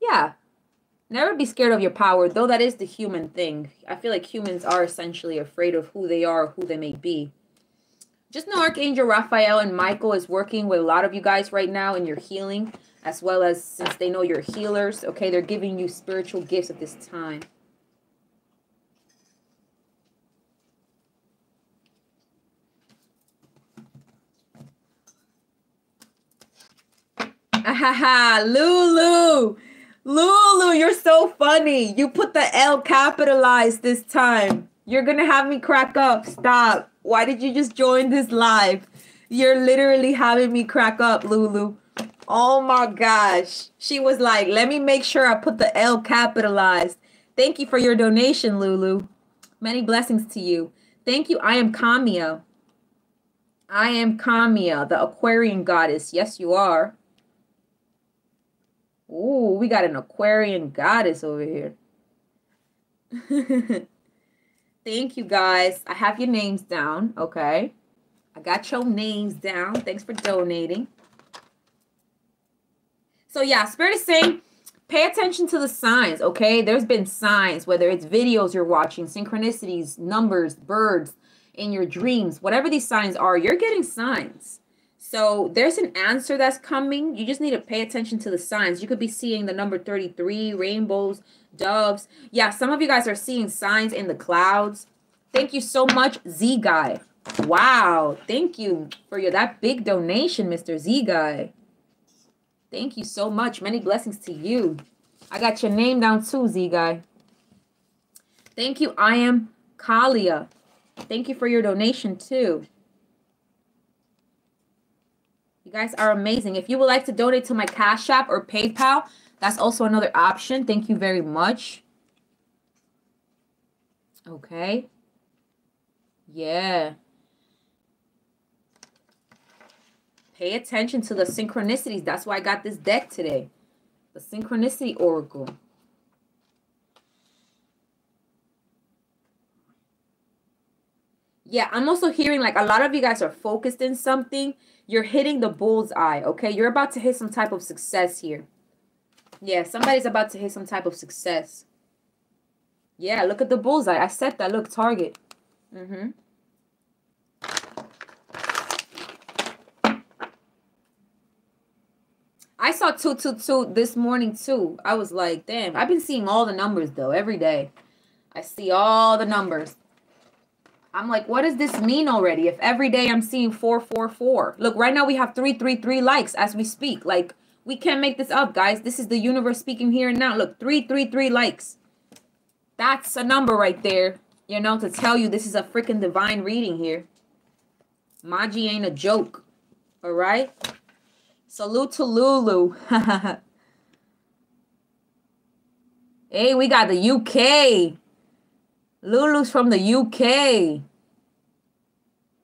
Yeah. Never be scared of your power, though that is the human thing. I feel like humans are essentially afraid of who they are, or who they may be. Just know Archangel Raphael and Michael is working with a lot of you guys right now in your healing, as well as since they know you're healers, okay, they're giving you spiritual gifts at this time. Ahaha, Lulu, Lulu, you're so funny. You put the L capitalized this time. You're going to have me crack up. Stop. Why did you just join this live? You're literally having me crack up, Lulu. Oh my gosh. She was like, let me make sure I put the L capitalized. Thank you for your donation, Lulu. Many blessings to you. Thank you. I am Kamia. I am Kamia, the Aquarian goddess. Yes, you are. Ooh, we got an Aquarian goddess over here. Thank you, guys. I have your names down, okay? I got your names down. Thanks for donating. So, yeah, Spirit is saying pay attention to the signs, okay? There's been signs, whether it's videos you're watching, synchronicities, numbers, birds, in your dreams. Whatever these signs are, you're getting signs. So there's an answer that's coming. You just need to pay attention to the signs. You could be seeing the number thirty-three, rainbows, doves. Yeah, some of you guys are seeing signs in the clouds. Thank you so much, Z Guy. Wow, thank you for your that big donation, Mister Z Guy. Thank you so much. Many blessings to you. I got your name down too, Z Guy. Thank you. I am Kalia. Thank you for your donation too. You guys are amazing. If you would like to donate to my Cash App or PayPal, that's also another option. Thank you very much. Okay. Yeah. Pay attention to the synchronicities. That's why I got this deck today. The Synchronicity Oracle. Yeah, I'm also hearing like a lot of you guys are focused in something. You're hitting the bullseye, okay? You're about to hit some type of success here. Yeah, somebody's about to hit some type of success. Yeah, look at the bullseye. I said that. Look, target. Mm-hmm. I saw two two two this morning, too. I was like, damn. I've been seeing all the numbers, though, every day. I see all the numbers. I'm like, what does this mean already? If every day I'm seeing four four four. Look, right now we have three three three likes as we speak. Like, we can't make this up, guys. This is the universe speaking here and now. Look, three three three likes. That's a number right there, you know, to tell you this is a freaking divine reading here. Maji ain't a joke, all right? Salute to Lulu. Hey, we got the U K. Lulu's from the U K.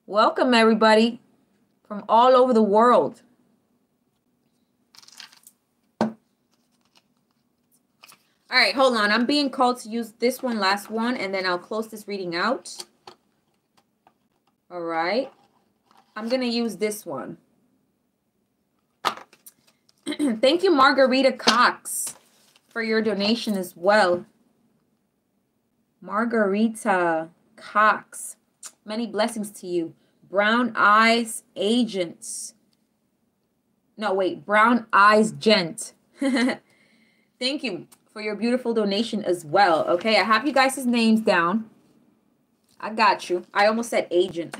Welcome, everybody, from all over the world. All right, hold on. I'm being called to use this one, last one, and then I'll close this reading out. All right. I'm going to use this one. Thank you, Margarita Cox, for your donation as well. Margarita Cox, many blessings to you. Brown Eyes Agents. No, wait, Brown Eyes Gent. Thank you for your beautiful donation as well. Okay, I have you guys' names down. I got you. I almost said agent.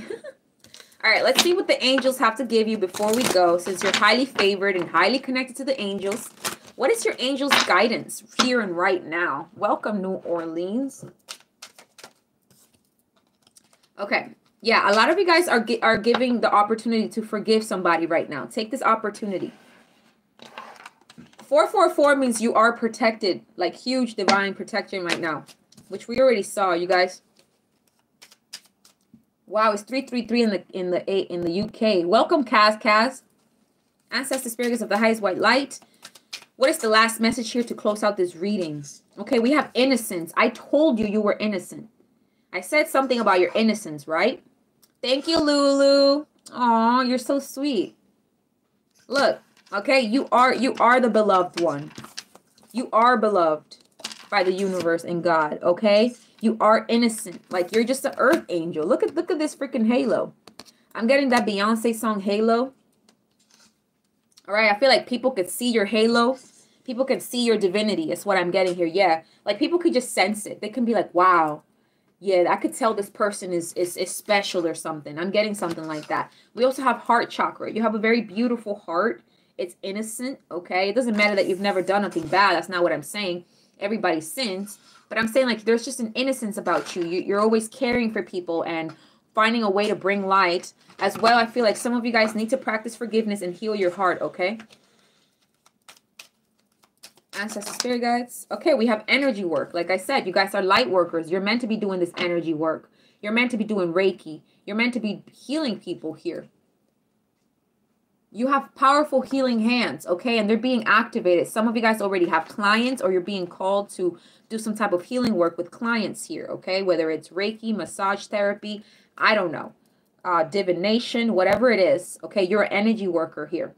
All right, let's see what the angels have to give you before we go. Since you're highly favored and highly connected to the angels, what is your angel's guidance here and right now? Welcome, New Orleans. Okay, yeah, a lot of you guys are, are giving the opportunity to forgive somebody right now. Take this opportunity. four four four means you are protected, like huge divine protection right now, which we already saw, you guys. Wow, it's three three three in the in the eight in the U K. Welcome, Kaz Kaz. Ancestor spirits of the highest white light. What is the last message here to close out this reading? Okay, we have innocence. I told you you were innocent. I said something about your innocence, right? Thank you, Lulu. Aw, you're so sweet. Look, okay, you are you are the beloved one. You are beloved by the universe and God, okay? You are innocent. Like, you're just an earth angel. Look at look at this freaking halo. I'm getting that Beyonce song, Halo. All right, I feel like people could see your halo. People can see your divinity. That's what I'm getting here, yeah. Like, people could just sense it. They can be like, wow, yeah, I could tell this person is, is, is special or something. I'm getting something like that. We also have heart chakra. You have a very beautiful heart. It's innocent, okay? It doesn't matter that you've never done nothing bad. That's not what I'm saying. Everybody sins. But I'm saying, like, there's just an innocence about you. you. You're always caring for people and finding a way to bring light. As well, I feel like some of you guys need to practice forgiveness and heal your heart, okay? Ancestor spirit guides. Okay, we have energy work. Like I said, you guys are light workers. You're meant to be doing this energy work. You're meant to be doing Reiki. You're meant to be healing people here. You have powerful healing hands, okay? And they're being activated. Some of you guys already have clients, or you're being called to do some type of healing work with clients here, okay? Whether it's Reiki, massage therapy, I don't know, uh, divination, whatever it is, okay? You're an energy worker here.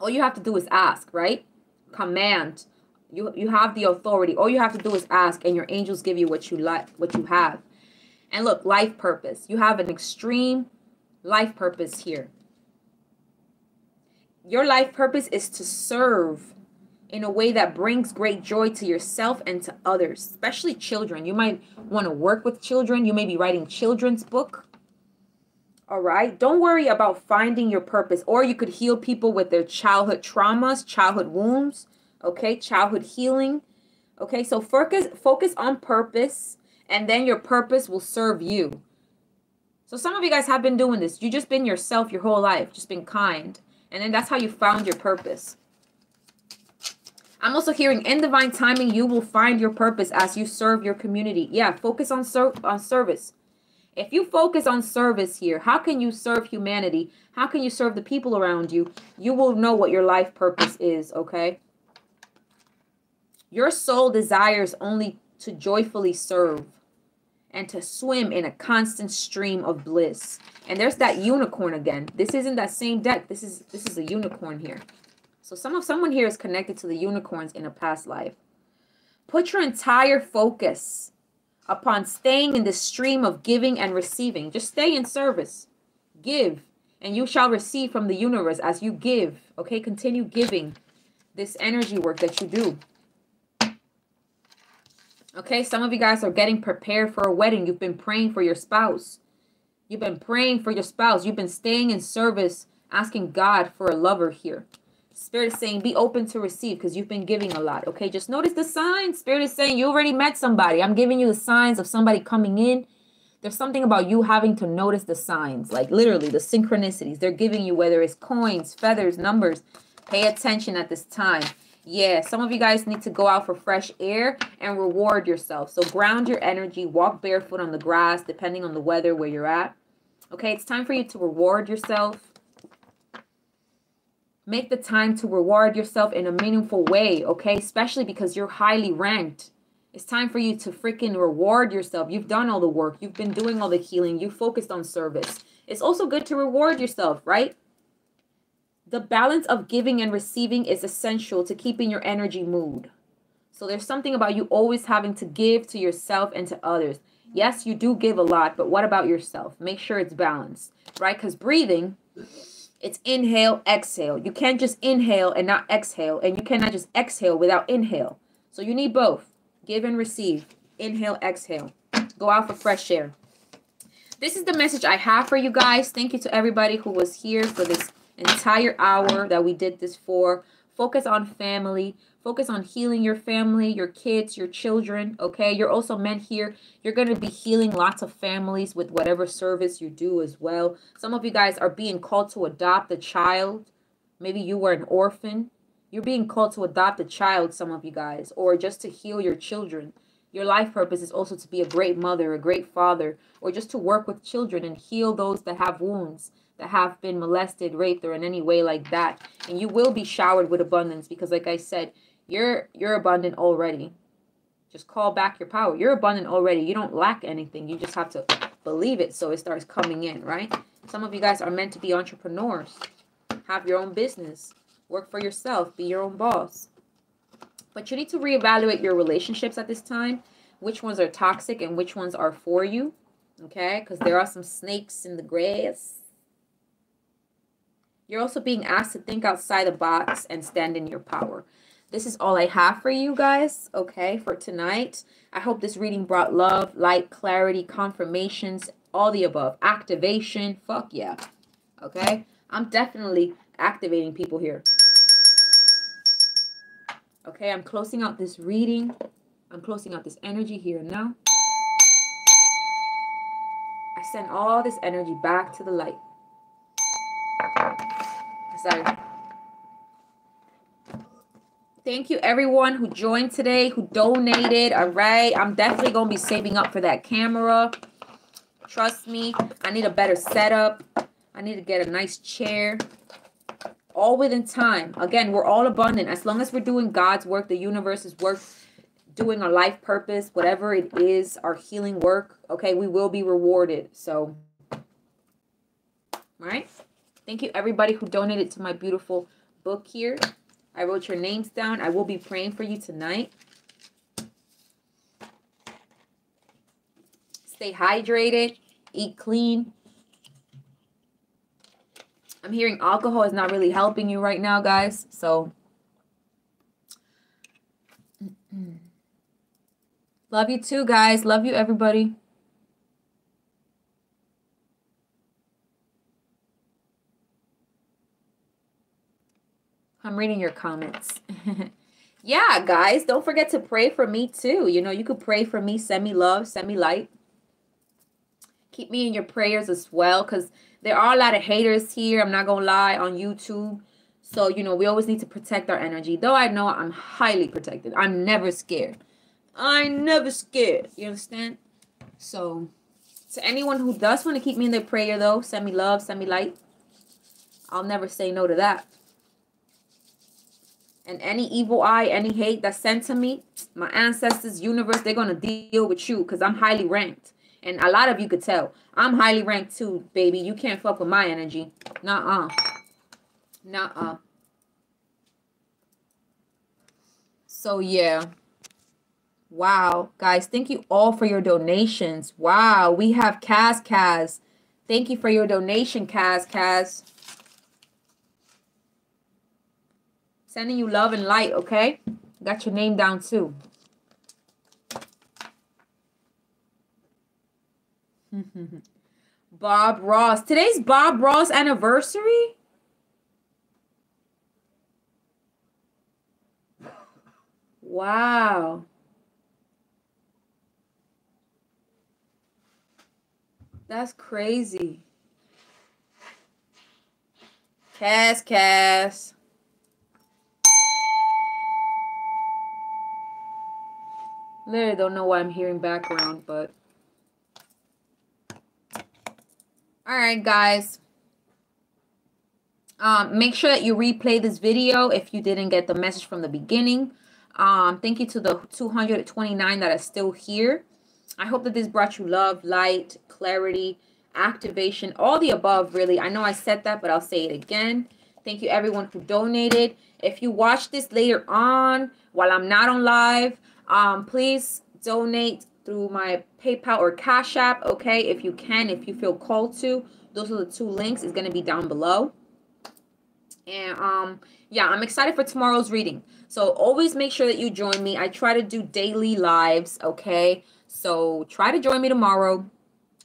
All you have to do is ask, right? Command. You, you have the authority. All you have to do is ask, and your angels give you what you like, what you have. And look, life purpose. You have an extreme life purpose here. Your life purpose is to serve in a way that brings great joy to yourself and to others, especially children. You might want to work with children. You may be writing children's book. All right. Don't worry about finding your purpose. Or you could heal people with their childhood traumas, childhood wounds. Okay. Childhood healing. Okay. So focus, focus on purpose, and then your purpose will serve you. So some of you guys have been doing this. You've just been yourself your whole life, just been kind. And then that's how you found your purpose. I'm also hearing in divine timing, you will find your purpose as you serve your community. Yeah, focus on, ser on service. If you focus on service here, how can you serve humanity? How can you serve the people around you? You will know what your life purpose is, okay? Your soul desires only to joyfully serve and to swim in a constant stream of bliss. And there's that unicorn again. This isn't that same deck. This is this is a unicorn here. So some of someone here is connected to the unicorns in a past life. Put your entire focus upon staying in the stream of giving and receiving. Just stay in service. Give, and you shall receive from the universe as you give. Okay, continue giving this energy work that you do. Okay, some of you guys are getting prepared for a wedding. You've been praying for your spouse. You've been praying for your spouse. You've been staying in service, asking God for a lover here. Spirit is saying, be open to receive because you've been giving a lot. Okay, just notice the signs. Spirit is saying, you already met somebody. I'm giving you the signs of somebody coming in. There's something about you having to notice the signs, like literally the synchronicities. They're giving you, whether it's coins, feathers, numbers. Pay attention at this time. Yeah, some of you guys need to go out for fresh air and reward yourself. So ground your energy, walk barefoot on the grass, depending on the weather where you're at. Okay, it's time for you to reward yourself. Make the time to reward yourself in a meaningful way, okay? Especially because you're highly ranked. It's time for you to freaking reward yourself. You've done all the work. You've been doing all the healing. You focused on service. It's also good to reward yourself, right? The balance of giving and receiving is essential to keeping your energy mood. So there's something about you always having to give to yourself and to others. Yes, you do give a lot, but what about yourself? Make sure it's balanced, right? Because breathing It's inhale, exhale. You can't just inhale and not exhale, and you cannot just exhale without inhale. So you need both. Give and receive. Inhale, exhale. Go out for fresh air. This is the message I have for you guys. Thank you to everybody who was here for this entire hour that we did this for. Focus on family. Focus on healing your family, your kids, your children, okay? You're also meant here. You're going to be healing lots of families with whatever service you do as well. Some of you guys are being called to adopt a child. Maybe you were an orphan. You're being called to adopt a child, some of you guys, or just to heal your children. Your life purpose is also to be a great mother, a great father, or just to work with children and heal those that have wounds, that have been molested, raped, or in any way like that. And you will be showered with abundance because, like I said, You're you're abundant already. Just call back your power. You're abundant already. You don't lack anything. You just have to believe it so it starts coming in, right? Some of you guys are meant to be entrepreneurs. Have your own business. Work for yourself. Be your own boss. But you need to reevaluate your relationships at this time. Which ones are toxic and which ones are for you, okay? Because there are some snakes in the grass. You're also being asked to think outside the box and stand in your power. This is all I have for you guys, okay, for tonight. I hope this reading brought love, light, clarity, confirmations, all the above. Activation, fuck yeah, okay? I'm definitely activating people here. Okay, I'm closing out this reading. I'm closing out this energy here now. I send all this energy back to the light. Sorry. Thank you, everyone who joined today, who donated, all right? I'm definitely going to be saving up for that camera. Trust me, I need a better setup. I need to get a nice chair. All within time. Again, we're all abundant. As long as we're doing God's work, the universe's work, doing our life purpose, whatever it is, our healing work, okay, we will be rewarded. So, all right? Thank you, everybody who donated to my beautiful book here. I wrote your names down. I will be praying for you tonight. Stay hydrated. Eat clean. I'm hearing alcohol is not really helping you right now, guys. So, love you too, guys. Love you, everybody. I'm reading your comments. Yeah, guys, don't forget to pray for me too. You know, you could pray for me, send me love, send me light. Keep me in your prayers as well, because there are a lot of haters here, I'm not going to lie, on YouTube. So, you know, we always need to protect our energy. Though I know I'm highly protected. I'm never scared. I'm never scared. You understand? So, to anyone who does want to keep me in their prayer, though, send me love, send me light. I'll never say no to that. And any evil eye, any hate that's sent to me, my ancestors, universe, they're going to deal with you because I'm highly ranked. And a lot of you could tell. I'm highly ranked too, baby. You can't fuck with my energy. Nuh-uh. Nuh-uh. So, yeah. Wow. Guys, thank you all for your donations. Wow. We have Kaz Kaz. Thank you for your donation, Kaz Kaz. Sending you love and light, okay? Got your name down too. Bob Ross. Today's Bob Ross anniversary? Wow. That's crazy. Cass, Cass. Literally don't know why I'm hearing background, but... Alright, guys. Um, make sure that you replay this video if you didn't get the message from the beginning. Um, thank you to the two hundred twenty-nine that are still here. I hope that this brought you love, light, clarity, activation, all the above, really. I know I said that, but I'll say it again. Thank you, everyone who donated. If you watch this later on, while I'm not on live... Um, please donate through my PayPal or Cash App, okay, if you can, if you feel called to. Those are the two links. It's going to be down below, And um, yeah, I'm excited for tomorrow's reading. So always make sure that you join me. I try to do daily lives, okay? So try to join me tomorrow.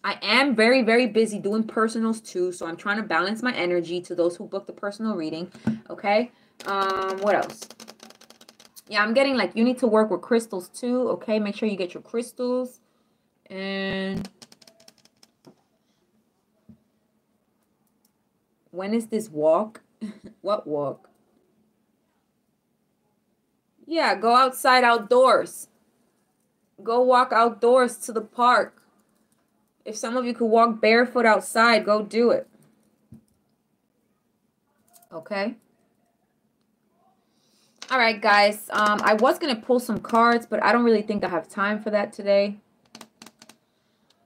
I am very, very busy doing personals too. So I'm trying to balance my energy to those who book the personal reading, okay? Um, what else? Yeah, I'm getting like, you need to work with crystals too, okay? Make sure you get your crystals. And when is this walk? What walk? Yeah, go outside, outdoors. Go walk outdoors to the park. If some of you could walk barefoot outside, go do it. Okay. All right, guys. Um, I was going to pull some cards, but I don't really think I have time for that today.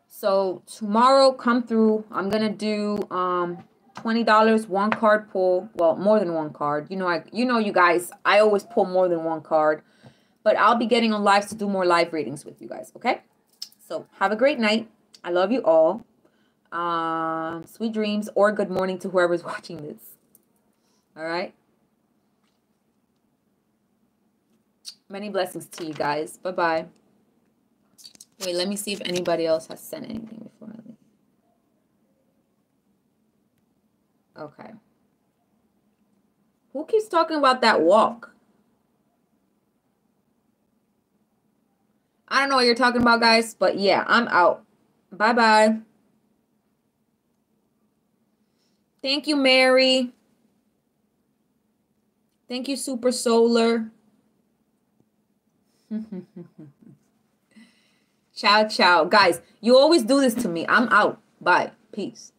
So tomorrow, come through. I'm going to do um, twenty dollars, one card pull. Well, more than one card. You know, I, you know, you guys, I always pull more than one card. But I'll be getting on lives to do more live readings with you guys, okay? So have a great night. I love you all. Um, sweet dreams, or good morning to whoever's watching this. All right? Many blessings to you guys. Bye-bye. Wait, let me see if anybody else has sent anything before I leave. Okay. Who keeps talking about that walk? I don't know what you're talking about, guys, but yeah, I'm out. Bye-bye. Thank you, Mary. Thank you, Super Solar. Ciao, ciao. Guys, you always do this to me. I'm out. Bye. Peace.